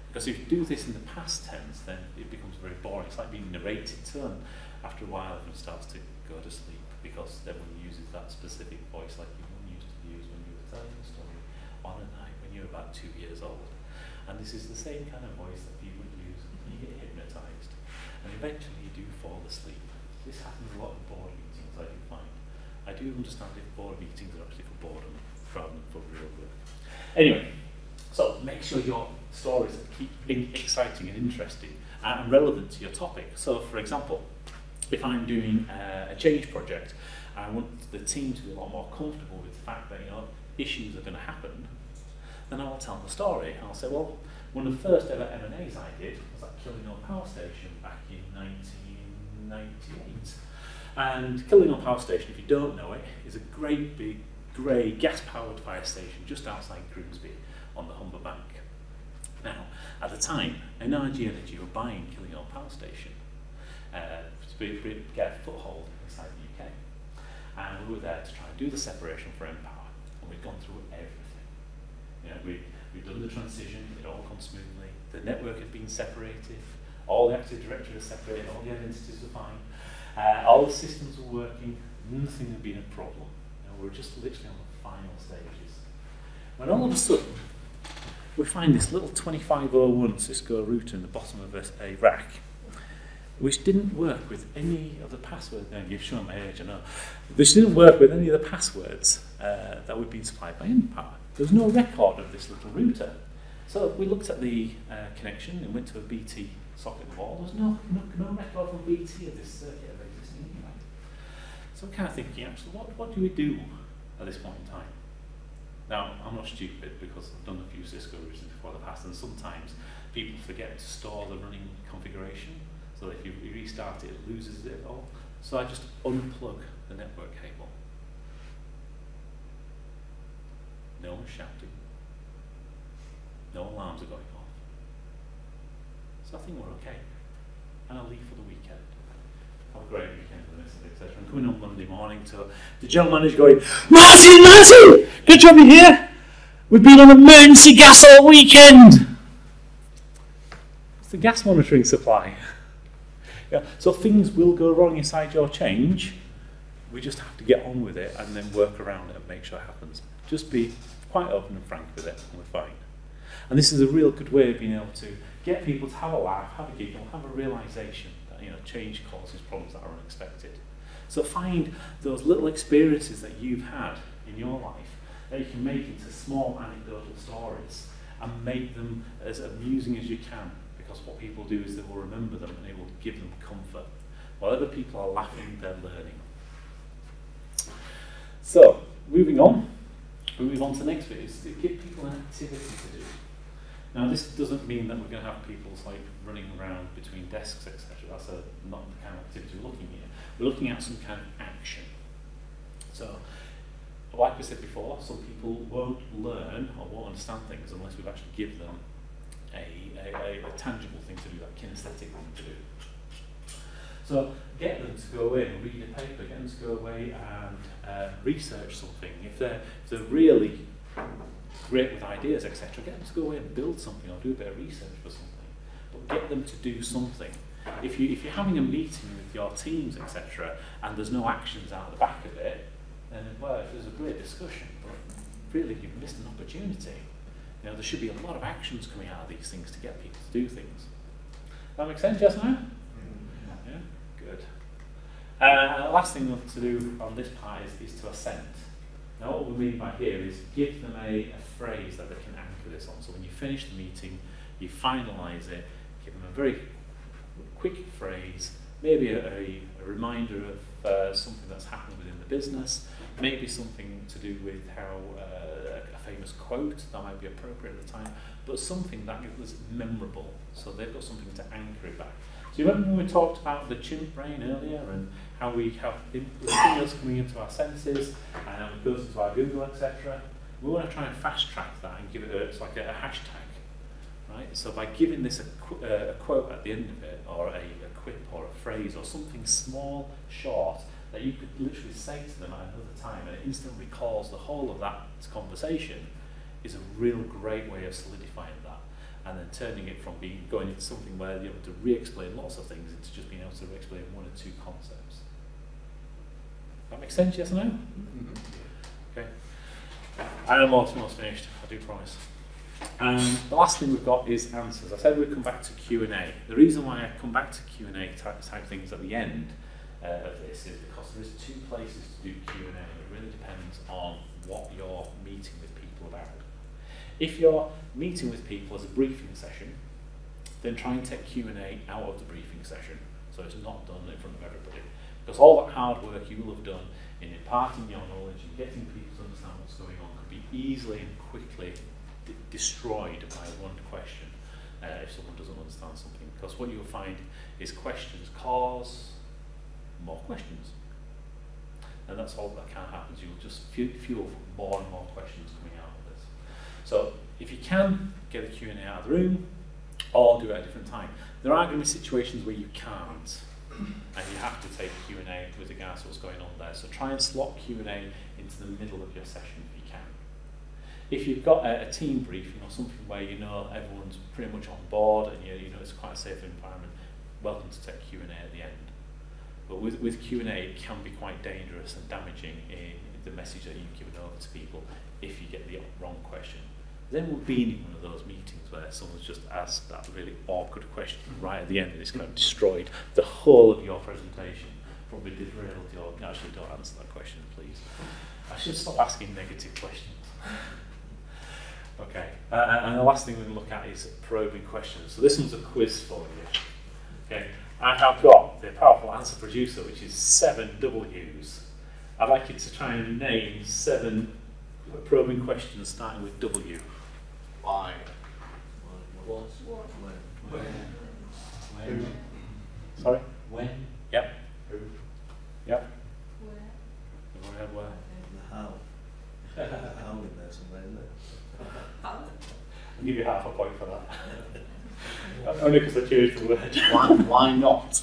Because if you do this in the past tense, then it becomes very boring. It's like being narrated to, and after a while everyone starts to go to sleep, because everyone uses that specific voice like you used to use when you were telling a story on a night when you were about 2 years old. And this is the same kind of voice that you would use when you get hypnotised. And eventually you do fall asleep. This happens a lot in board meetings, I do find. I do understand if board meetings are actually for boredom rather than for real work. Anyway, so make sure your stories keep being exciting and interesting and relevant to your topic. So for example, if I'm doing a change project, I want the team to be a lot more comfortable with the fact that, you know, issues are going to happen, then I'll tell them a story. I'll say, well, one of the first ever M&As I did was at Killingholme Power Station back in 1998. And Killingholme Power Station, if you don't know it, is a great big grey gas-powered fire station just outside Grimsby on the Humber Bank. Now, at the time, NRG Energy were buying Killingholme Power Station to get a foothold inside the UK. And we were there to try and do the separation for Empower. And we'd gone through everything. You know, we'd done the transition, it all gone smoothly. The network had been separated. All the Active Directory was separated. All the identities were fine. All the systems were working. Nothing had been a problem. You know, we were just literally on the final stages. When all of a sudden, we find this little 2501 Cisco router in the bottom of a rack, which didn't work with any of the passwords. Now, you've shown my age, I know. This didn't work with any of the passwords that were being supplied by Empower. There was no record of this little router. So we looked at the connection and went to a BT socket in the wall. There was no record from BT of this circuit of existing anyway. So I'm kind of thinking, actually, what do we do at this point in time? Now, I'm not stupid, because I've done a few Cisco routers before the past, and sometimes people forget to store the running configuration. So if you restart it, it loses it all. So I just unplug the network cable. No one's shouting. No alarms are going off. So I think we're okay. And I'll leave for the weekend. Have a great weekend, etc. I'm coming on Monday morning to the general manager going, Martin, good job you're here. We've been on emergency gas all weekend. It's the gas monitoring supply. Yeah. So things will go wrong inside your change. We just have to get on with it and then work around it and make sure it happens. Just be quite open and frank with it, and we're fine. And this is a real good way of being able to get people to have a laugh, have a giggle, have a realisation that, you know, change causes problems that are unexpected. So find those little experiences that you've had in your life that you can make into small anecdotal stories and make them as amusing as you can. Because what people do is they will remember them and it will give them comfort. While other people are laughing, they're learning. So, moving on. we move on to the next bit, is to give people an activity to do. Now this doesn't mean that we're going to have people like running around between desks, etc. That's not the kind of activity we're looking at. We're looking at some kind of action. So, like we said before, some people won't learn or won't understand things unless we've actually given them a tangible thing to do, that kinesthetic thing to do. So get them to go away and read a paper, get them to go away and research something. If they're really great with ideas, etc., get them to go away and build something or do a bit of research for something. But get them to do something. If you're having a meeting with your teams, etc., and there's no actions out the back of it, then, well, it was a great discussion, but really you've missed an opportunity. You know, there should be a lot of actions coming out of these things to get people to do things. That makes sense just now? Mm-hmm. Yeah? Good. The last thing to do on this part is to assent. Now what we mean by here is give them a phrase that they can anchor this on. So when you finish the meeting, you finalise it, give them a very quick phrase, maybe a reminder of something that's happened within the business, maybe something to do with how a famous quote that might be appropriate at the time, but something that was memorable. So they've got something to anchor it back. So you remember when we talked about the chimp brain earlier and how we have stimulus coming into our senses and how it goes into our Google, etc. We want to try and fast track that and give it it's like a hashtag. Right? So by giving this a quote at the end of it, or a quip or a phrase or something small, short, that you could literally say to them at another time and it instantly recalls the whole of that conversation, is a real great way of solidifying that and then turning it from going into something where you're able to re-explain lots of things into just being able to re-explain one or two concepts. That makes sense, yes or no? Mm-hmm. Okay. I am almost finished, I do promise. The last thing we've got is answers. I said we'd come back to Q&A. The reason why I come back to Q&A type things at the end of this is because there's two places to do Q&A. It really depends on what you're meeting with people about. If you're meeting with people as a briefing session, then try and take Q&A out of the briefing session so it's not done in front of everybody. Because all that hard work you will have done in imparting your knowledge and getting people to understand what's going on could be easily and quickly destroyed by one question if someone doesn't understand something, because what you'll find is questions cause more questions, and that's all that can happen. You'll just fuel more and more questions coming out of this. So if you can, get a Q&A out of the room or do it at a different time. There are going to be situations where you can't and you have to take Q&A with regards to what's going on there, so try and slot Q&A into the middle of your session if you can. If you've got a team briefing or something where you know everyone's pretty much on board and you know it's quite a safe environment, welcome to take Q&A at the end. But with Q&A, it can be quite dangerous and damaging in the message that you've given over to people if you get the wrong question. Then we'll be in one of those meetings where someone's just asked that really awkward question right at the end and it's kind of destroyed the whole of your presentation. Probably did really actually don't answer that question, please. I should stop asking negative questions. Okay, and the last thing we're going to look at is probing questions. So this one's a quiz for you. Okay, I have got the powerful answer producer, which is 7 W's. I'd like you to try and name 7 probing questions starting with W. Why? What? When? Who? Sorry? When? Yep. Who? Yep. Where? Where? How? How in there somewhere, isn't it? I'll give you half a point for that. Only because I chose the word. Why not?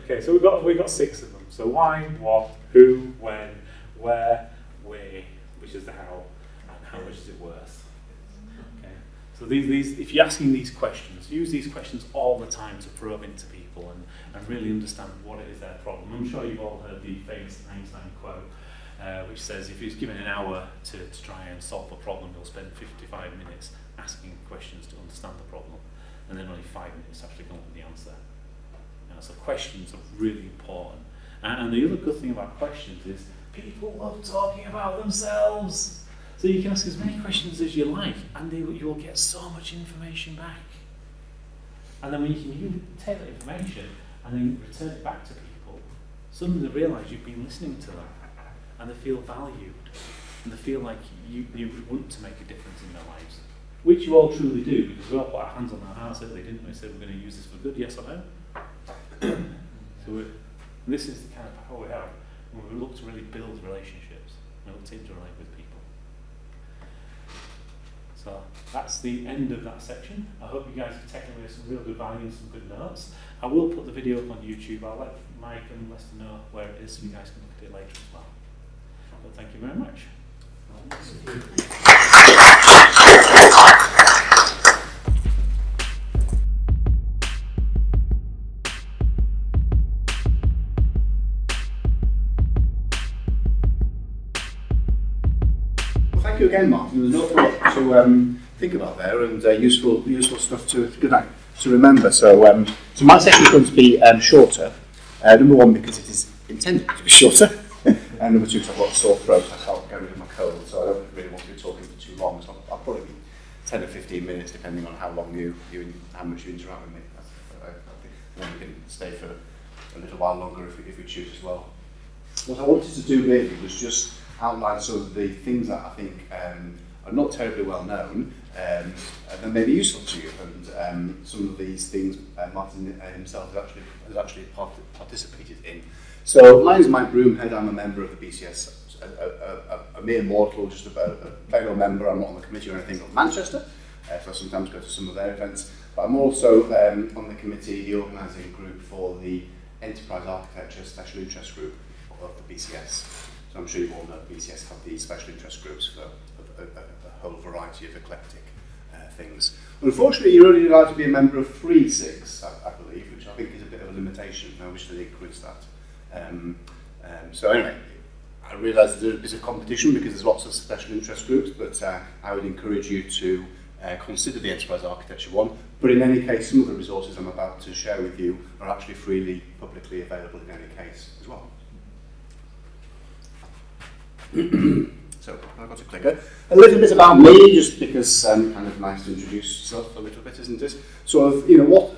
Okay, so we've got 6 of them. So why, what, who, when, where, where, which is the how, and how much is it worth? Okay. So these if you're asking these questions, use these questions all the time to probe into people and really understand what it is their problem. I'm sure you've all heard the famous Einstein quote, which says if he's given an hour to try and solve a problem, he'll spend 55 minutes asking questions to understand the problem, and then only 5 minutes actually come up with the answer. Now, so questions are really important. And the other good thing about questions is people love talking about themselves. So you can ask as many questions as you like, and you will get so much information back. And then when you can take that information and then return it back to people, suddenly they realise you've been listening to them, and they feel valued. and they feel like you want to make a difference in their lives. Which you all truly do, because we all put our hands on our hearts early, didn't we? So we're going to use this for good, yes or no? So this is the kind of power we have when we look to really build relationships, we look to interrelate with people. So that's the end of that section. I hope you guys have taken away some real good value and some good notes. I will put the video up on YouTube. I'll let Mike and Lester know where it is so you guys can look at it later as well. But thank you very much. Well, thank you again, Martin. There's an awful lot to think about there, and useful stuff to remember. So, my section is going to be shorter. Number one, because it is intended to be shorter. And number two, because I've got a sore throat, I can't get rid of my cold, so I don't really want to be talking for too long. So I'll probably be 10 or 15 minutes, depending on how long how much you interact with me. I think then we can stay for a little while longer if we choose as well. What I wanted to do really was just outline some of the things that I think are not terribly well known, and may be useful to you. And some of these things Martin himself has actually participated in. So, my name is Mike Broomhead. I'm a member of the BCS, a mere mortal, just a fellow member. I'm not on the committee or anything of Manchester, so I sometimes go to some of their events. But I'm also on the committee, the organising group for the Enterprise Architecture Special Interest Group of the BCS. So, I'm sure you all know BCS have these special interest groups for a whole variety of eclectic things. Unfortunately, you're only allowed to be a member of 3-6, I believe, which I think is a bit of a limitation. I wish they'd encourage that. So anyway, I realise there's a bit of competition because there's lots of special interest groups, but I would encourage you to consider the Enterprise Architecture one. But in any case, some of the resources I'm about to share with you are actually freely, publicly available in any case as well. So I've got a clicker. A little bit about me, just because kind of nice to introduce yourself a little bit, isn't it? Sort of, you know, what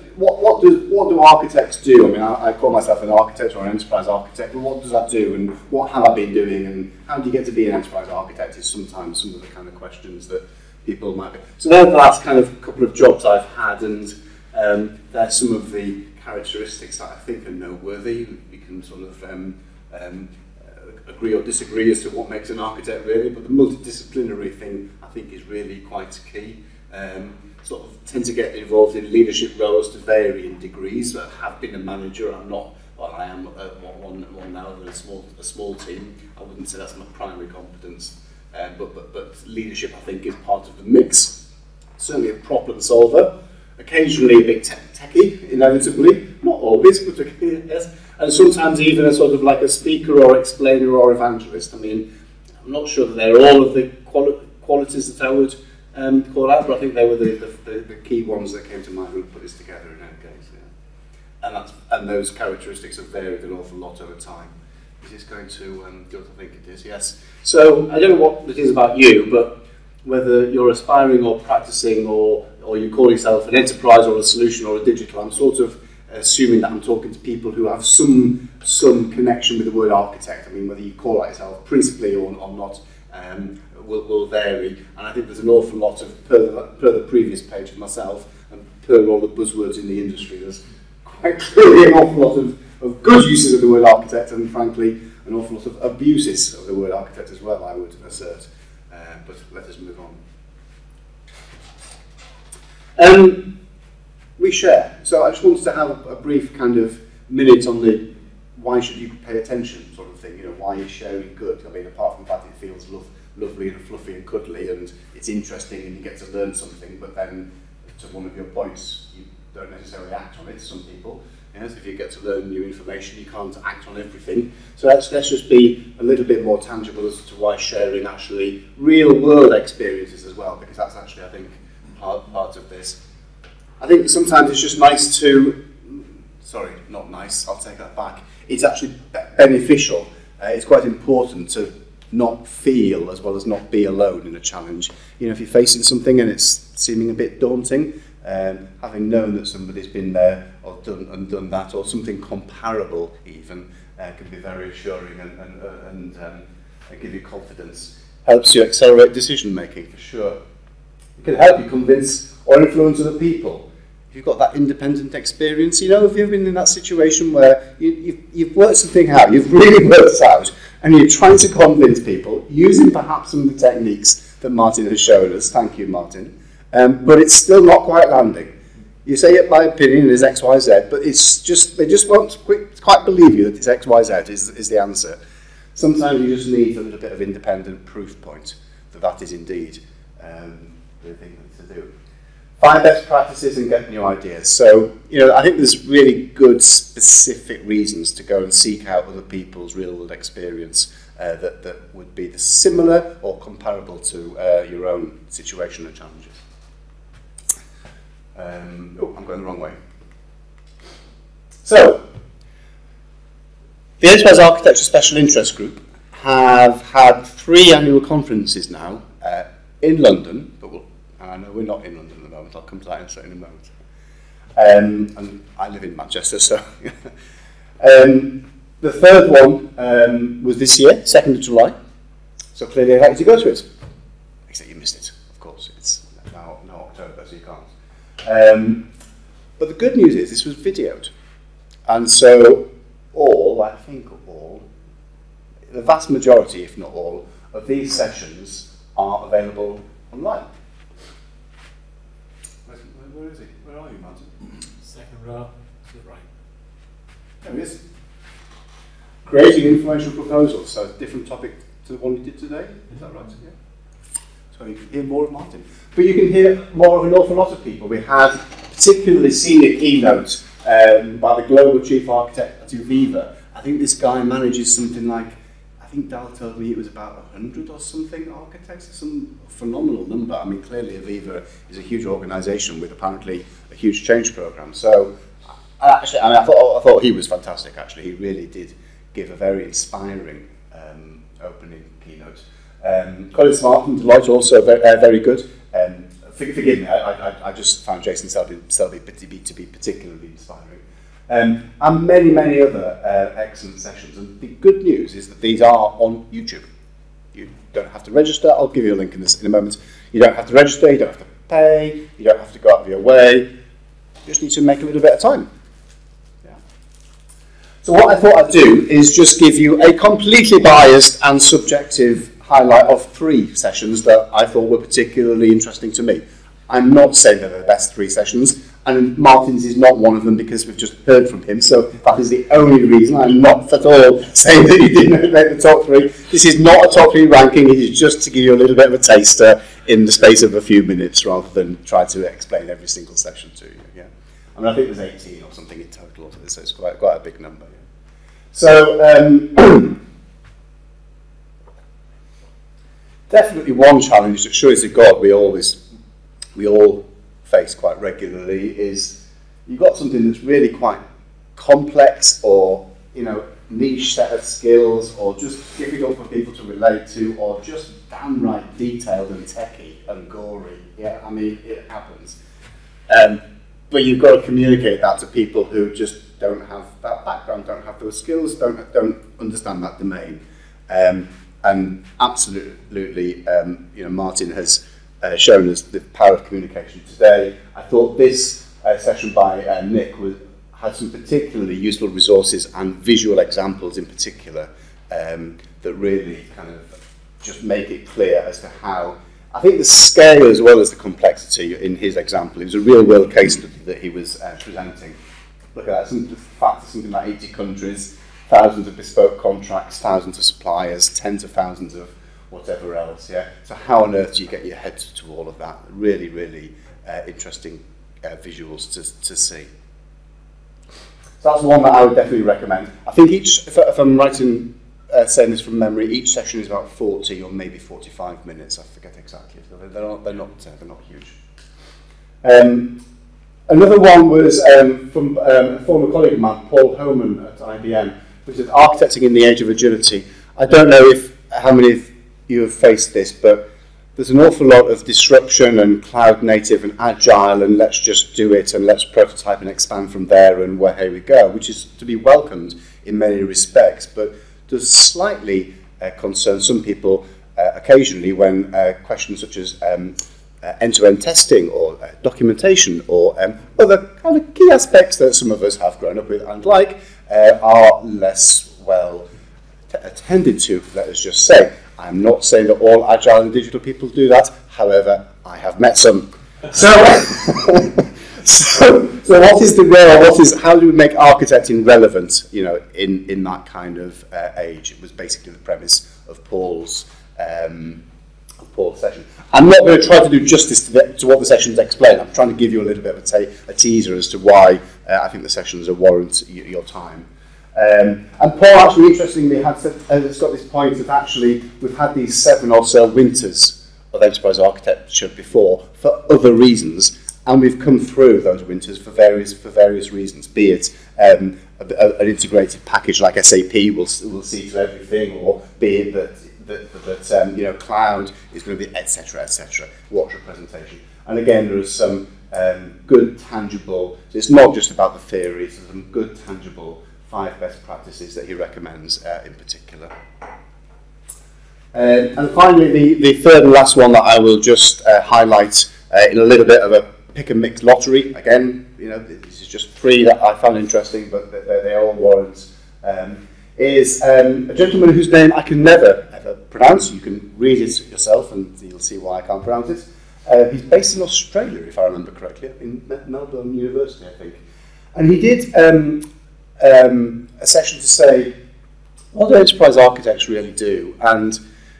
do architects do? I mean, I call myself an architect or an enterprise architect, but what does that do, and what have I been doing, and how do you get to be an enterprise architect is sometimes some of the kind of questions that people might be. So they're the last kind of couple of jobs I've had, and they're some of the characteristics that I think are noteworthy. We can sort of agree or disagree as to what makes an architect really, but the multidisciplinary thing I think is really quite key. Sort of tend to get involved in leadership roles to varying degrees. I have been a manager. I'm not, well, I am one now in a small team. I wouldn't say that's my primary competence, but leadership I think is part of the mix. Certainly a problem solver, occasionally a bit techie, inevitably, not always, but yes, and sometimes even a sort of like a speaker or explainer or evangelist. I mean, I'm not sure that they're all of the qualities that I would call out, but I think they were the key ones that came to mind when I put this together in any case. Yeah. And those characteristics have varied an awful lot over time. Is this going to do what I think it is? Yes. So I don't know what it is about you, but whether you're aspiring or practicing or you call yourself an enterprise or a solution or a digital, I'm sort of assuming that I'm talking to people who have some connection with the word architect. I mean, whether you call it yourself principally or not, will vary, and I think there's an awful lot of, per the previous page of myself, and per all the buzzwords in the industry, there's quite clearly an awful lot of good uses of the word architect, and frankly, an awful lot of abuses of the word architect as well, I would assert, but let us move on. We share, so I just wanted to have a brief kind of minute on the why should you pay attention sort of thing, you know, why is sharing good? I mean, apart from the fact it feels lovely and fluffy and cuddly and it's interesting and you get to learn something, but then to one of your points, you don't necessarily act on it, some people. Yes, if you get to learn new information, you can't act on everything. So let's just be a little bit more tangible as to why sharing actually real world experiences as well, because that's actually, I think, part of this. I think sometimes it's just nice to, sorry, not nice, I'll take that back. It's actually beneficial. It's quite important to not feel as well as not be alone in a challenge. You know, if you're facing something and it's seeming a bit daunting, having known that somebody's been there or done that or something comparable even can be very assuring and give you confidence. helps you accelerate decision making, for sure. It can help you convince or influence other people. If you've got that independent experience, you know, if you've been in that situation where you've worked something out, you've really worked out, and you're trying to convince people using perhaps some of the techniques that Martin has shown us. Thank you, Martin. But it's still not quite landing. You say, yep, my opinion is X, Y, Z, but it's just, they just won't quite believe you that it's X, Y, Z is the answer. Sometimes you just need a little bit of independent proof point that that is indeed the thing to do. Find best practices and get new ideas. So, you know, I think there's really good specific reasons to go and seek out other people's real-world experience that would be similar or comparable to your own situation and challenges. Oh, I'm going the wrong way. So, the Enterprise Architecture Special Interest Group have had 3 annual conferences now in London, but and I know we're not in London at the moment, I'll come to that in a moment. And I live in Manchester, so. The third one was this year, 2nd of July. So clearly I'd like to go to it. Except you missed it, of course. It's now October, so you can't. But the good news is this was videoed. And so I think the vast majority, if not all, of these sessions are available online. Where is he? Where are you, Martin? Second row to the right. There he is. Creating informational proposals. So, different topic to the one you did today. Is that right? Yeah. So, you can hear more of Martin. But you can hear more of an awful lot of people. We had particularly senior keynote by the global chief architect at Uviva. I think this guy manages something like, I think Dal told me it was about 100 or something architects, some phenomenal number. I mean, clearly Aviva is a huge organisation with apparently a huge change programme. So, I thought he was fantastic, actually. He really did give a very inspiring opening keynote. Colin Smart from Deloitte, also very good. Forgive me, I just found Jason Selby to be particularly inspiring. And many, many other excellent sessions. And the good news is that these are on YouTube. You don't have to register. I'll give you a link in this in a moment. You don't have to register. You don't have to pay. You don't have to go out of your way. You just need to make a little bit of time. Yeah. So what I thought I'd do is just give you a completely biased and subjective highlight of 3 sessions that I thought were particularly interesting to me. I'm not saying that they're the best 3 sessions, and Martin's is not one of them because we've just heard from him, so that is the only reason. I'm not at all saying that he didn't make the top 3. This is not a top 3 ranking, it is just to give you a little bit of a taster in the space of a few minutes rather than try to explain every single session to you. Yeah. I mean, I think there's 18 or something in total, so it's quite a big number. Yeah. So, definitely one challenge that, sure as a God, we all face quite regularly is you've got something that's really quite complex or, you know, niche set of skills or just difficult for people to relate to or just downright detailed and techie and gory. Yeah, I mean, it happens. But you've got to communicate that to people who just don't have that background, don't have those skills, don't understand that domain. And absolutely, you know, Martin has shown us the power of communication today. I thought this session by Nick had some particularly useful resources and visual examples in particular that really kind of just make it clear as to how, I think the scale as well as the complexity in his example. It was a real world case that he was presenting. Look at that, some, the fact of something like 80 countries, thousands of bespoke contracts, thousands of suppliers, tens of thousands of whatever else, yeah. So how on earth do you get your head to all of that? Really, really interesting visuals to see. So that's one that I would definitely recommend. I think each, if I'm saying this from memory, each session is about 40 or maybe 45 minutes. I forget exactly. They're not huge. Another one was from a former colleague of mine, Paul Homan at IBM, which is Architecting in the Age of Agility. I don't know if how many of you have faced this, but there's an awful lot of disruption and cloud native and agile and let's just do it and let's prototype and expand from there and well, here we go, which is to be welcomed in many respects, but does slightly concern some people occasionally when questions such as end-to-end testing or documentation or other kind of key aspects that some of us have grown up with and like are less well attended to, let us just say. I'm not saying that all agile and digital people do that, however, I have met some. So, so what is the role? What is, how do we make architecting relevant, you know, in that kind of age? It was basically the premise of Paul's session. I'm not going to try to do justice to what the sessions explain. I'm trying to give you a little bit of a teaser as to why I think the sessions warrant your time. And Paul actually, interestingly, has got this point that actually we've had these 7 or so winters of enterprise architecture before for other reasons, and we've come through those winters for various reasons, be it an integrated package like SAP will see to everything, or be it that you know, cloud is going to be etc. Watch a presentation, and again there is some good tangible. So it's not just about the theories. There's some good tangible 5 best practices that he recommends in particular. And finally, the third and last one that I will just highlight in a little bit of a pick and mix lottery. Again, you know, this is just 3 that I found interesting, but they all warrant. Is a gentleman whose name I can never ever pronounce. You can read it yourself, and you'll see why I can't pronounce it. He's based in Australia, if I remember correctly, in Melbourne University, I think. And he did. A session to say, what do enterprise architects really do? And,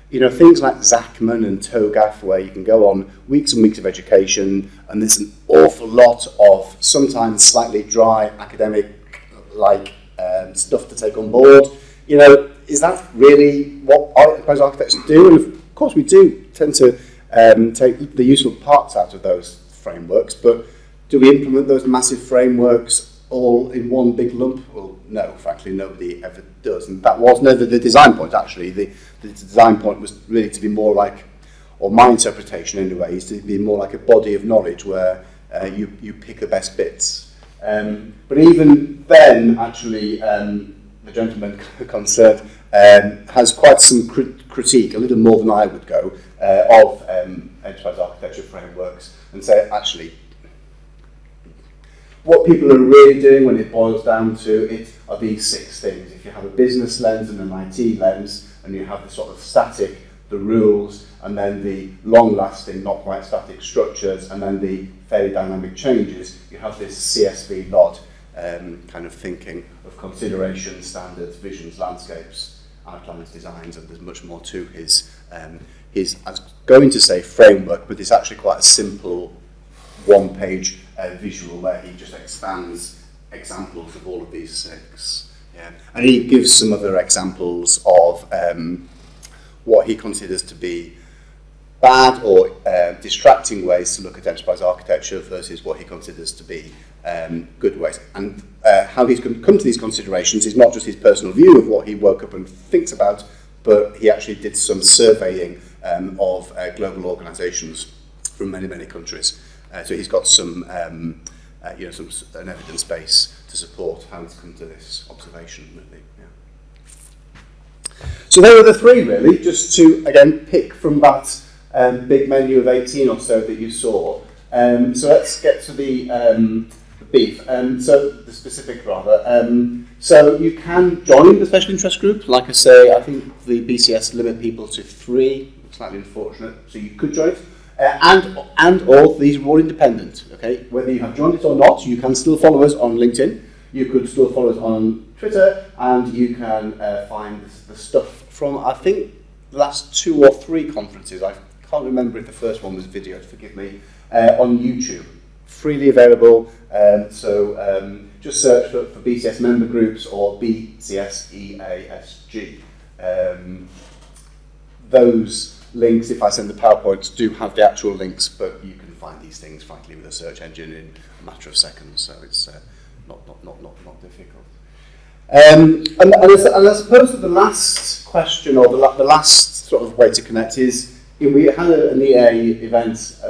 you know, things like Zachman and TOGAF, where you can go on weeks and weeks of education, and there's an awful lot of sometimes slightly dry academic-like stuff to take on board. You know, is that really what enterprise architects do? And of course we do tend to take the useful parts out of those frameworks, but do we implement those massive frameworks all in one big lump? Well, no, frankly, nobody ever does. And that was never the design point, actually. The design point was really to be more like, or my interpretation anyway, is to be more like a body of knowledge where you pick the best bits. But even then, actually, the gentleman concerned has quite some critique, a little more than I would go, of enterprise architecture frameworks, and say, actually, what people are really doing when it boils down to it are these 6 things. If you have a business lens and an IT lens, and you have the sort of static, the rules, and then the long-lasting, not quite static structures, and then the fairly dynamic changes, you have this CSV nod kind of thinking of consideration, standards, visions, landscapes, outlines, designs, and there's much more to his I was going to say framework, but it's actually quite a simple one-page visual where he just expands examples of all of these 6. Yeah. And he gives some other examples of what he considers to be bad or distracting ways to look at enterprise architecture versus what he considers to be good ways. And how he's come to these considerations is not just his personal view of what he woke up and thinks about, but he actually did some surveying of global organisations from many, many countries. So he's got some, you know, an evidence base to support how he's come to this observation, really. Yeah. So there are the 3, really, just to, again, pick from that big menu of 18 or so that you saw. So let's get to the beef, so the specific, rather. So you can join the Special Interest Group. Like I say, I think the BCS limit people to 3, slightly unfortunate, so you could join it. And all these are all independent, okay? Whether you have joined it or not, you can still follow us on LinkedIn, you could still follow us on Twitter, and you can find the stuff from, I think, the last 2 or 3 conferences. I can't remember if the first one was video, forgive me, on YouTube. Freely available, so just search for BCS member groups or BCSEASG. Those links, if I send the PowerPoints, do have the actual links, but you can find these things, frankly, with a search engine in a matter of seconds, so it's not difficult. And I suppose that the last question, or the last sort of way to connect is, we had an EA event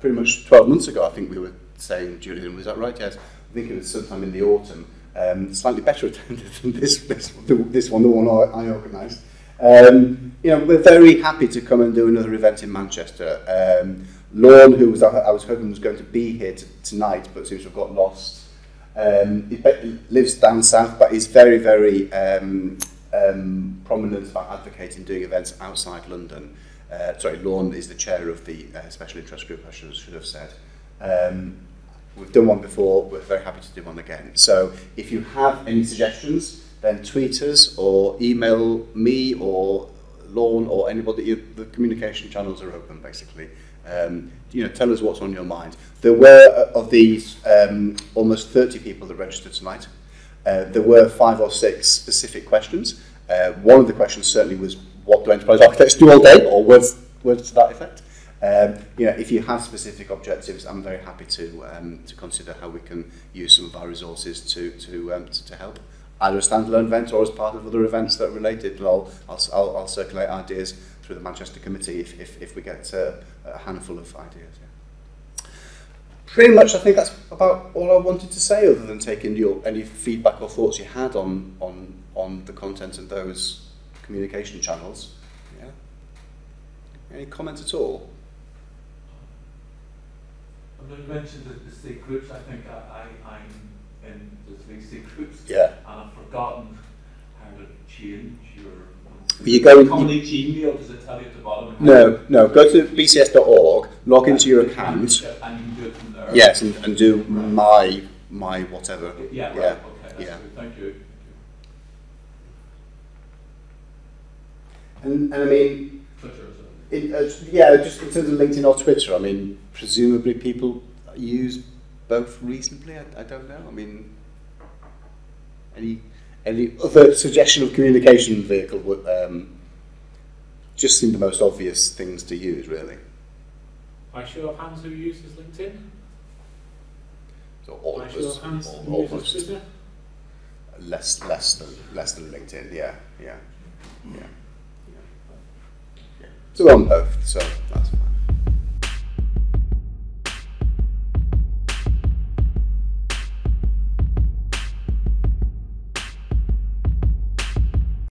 pretty much 12 months ago, I think we were saying, Julian, was that right? Yes, I think it was sometime in the autumn, slightly better attended than this one, the one I organised. You know, we're very happy to come and do another event in Manchester. Lorne, who was, I was hoping was going to be here tonight, but seems to have got lost. He lives down south, but he's very, very prominent about advocating doing events outside London. Sorry, Lorne is the chair of the Special Interest Group, I should have said. We've done one before, we're very happy to do one again. So if you have any suggestions, then tweet us or email me or Lorne or anybody. The communication channels are open, basically. You know, tell us what's on your mind. There were, of these almost 30 people that registered tonight, there were 5 or 6 specific questions. One of the questions certainly was, what do enterprise architects do all day, or words to that effect. You know, if you have specific objectives, I'm very happy to consider how we can use some of our resources to help, either a standalone event or as part of other events that are related. And I'll circulate ideas through the Manchester committee if we get a handful of ideas. Yeah. Pretty much, I think that's about all I wanted to say, other than taking any feedback or thoughts you had on the content of those communication channels. Yeah. Any comments at all? When you mentioned the C groups, I think I'm in the 3 C groups. Yeah. And I've forgotten how to change your. You go. How many Gmail does it tell you at the bottom? No, no. Go to bcs.org, log into your account. And you can do it from there. Yes, and do right. my whatever. Yeah. Yeah. Right. Okay. That's yeah. Good. Thank you. And I mean, yeah, just in terms of LinkedIn or Twitter, I mean, presumably people use both reasonably. I don't know. I mean, any other suggestion of communication vehicle would just seem the most obvious things to use, really. By show of hands, who uses LinkedIn? So all of us, almost less than LinkedIn. Yeah, yeah, yeah. So on both, so.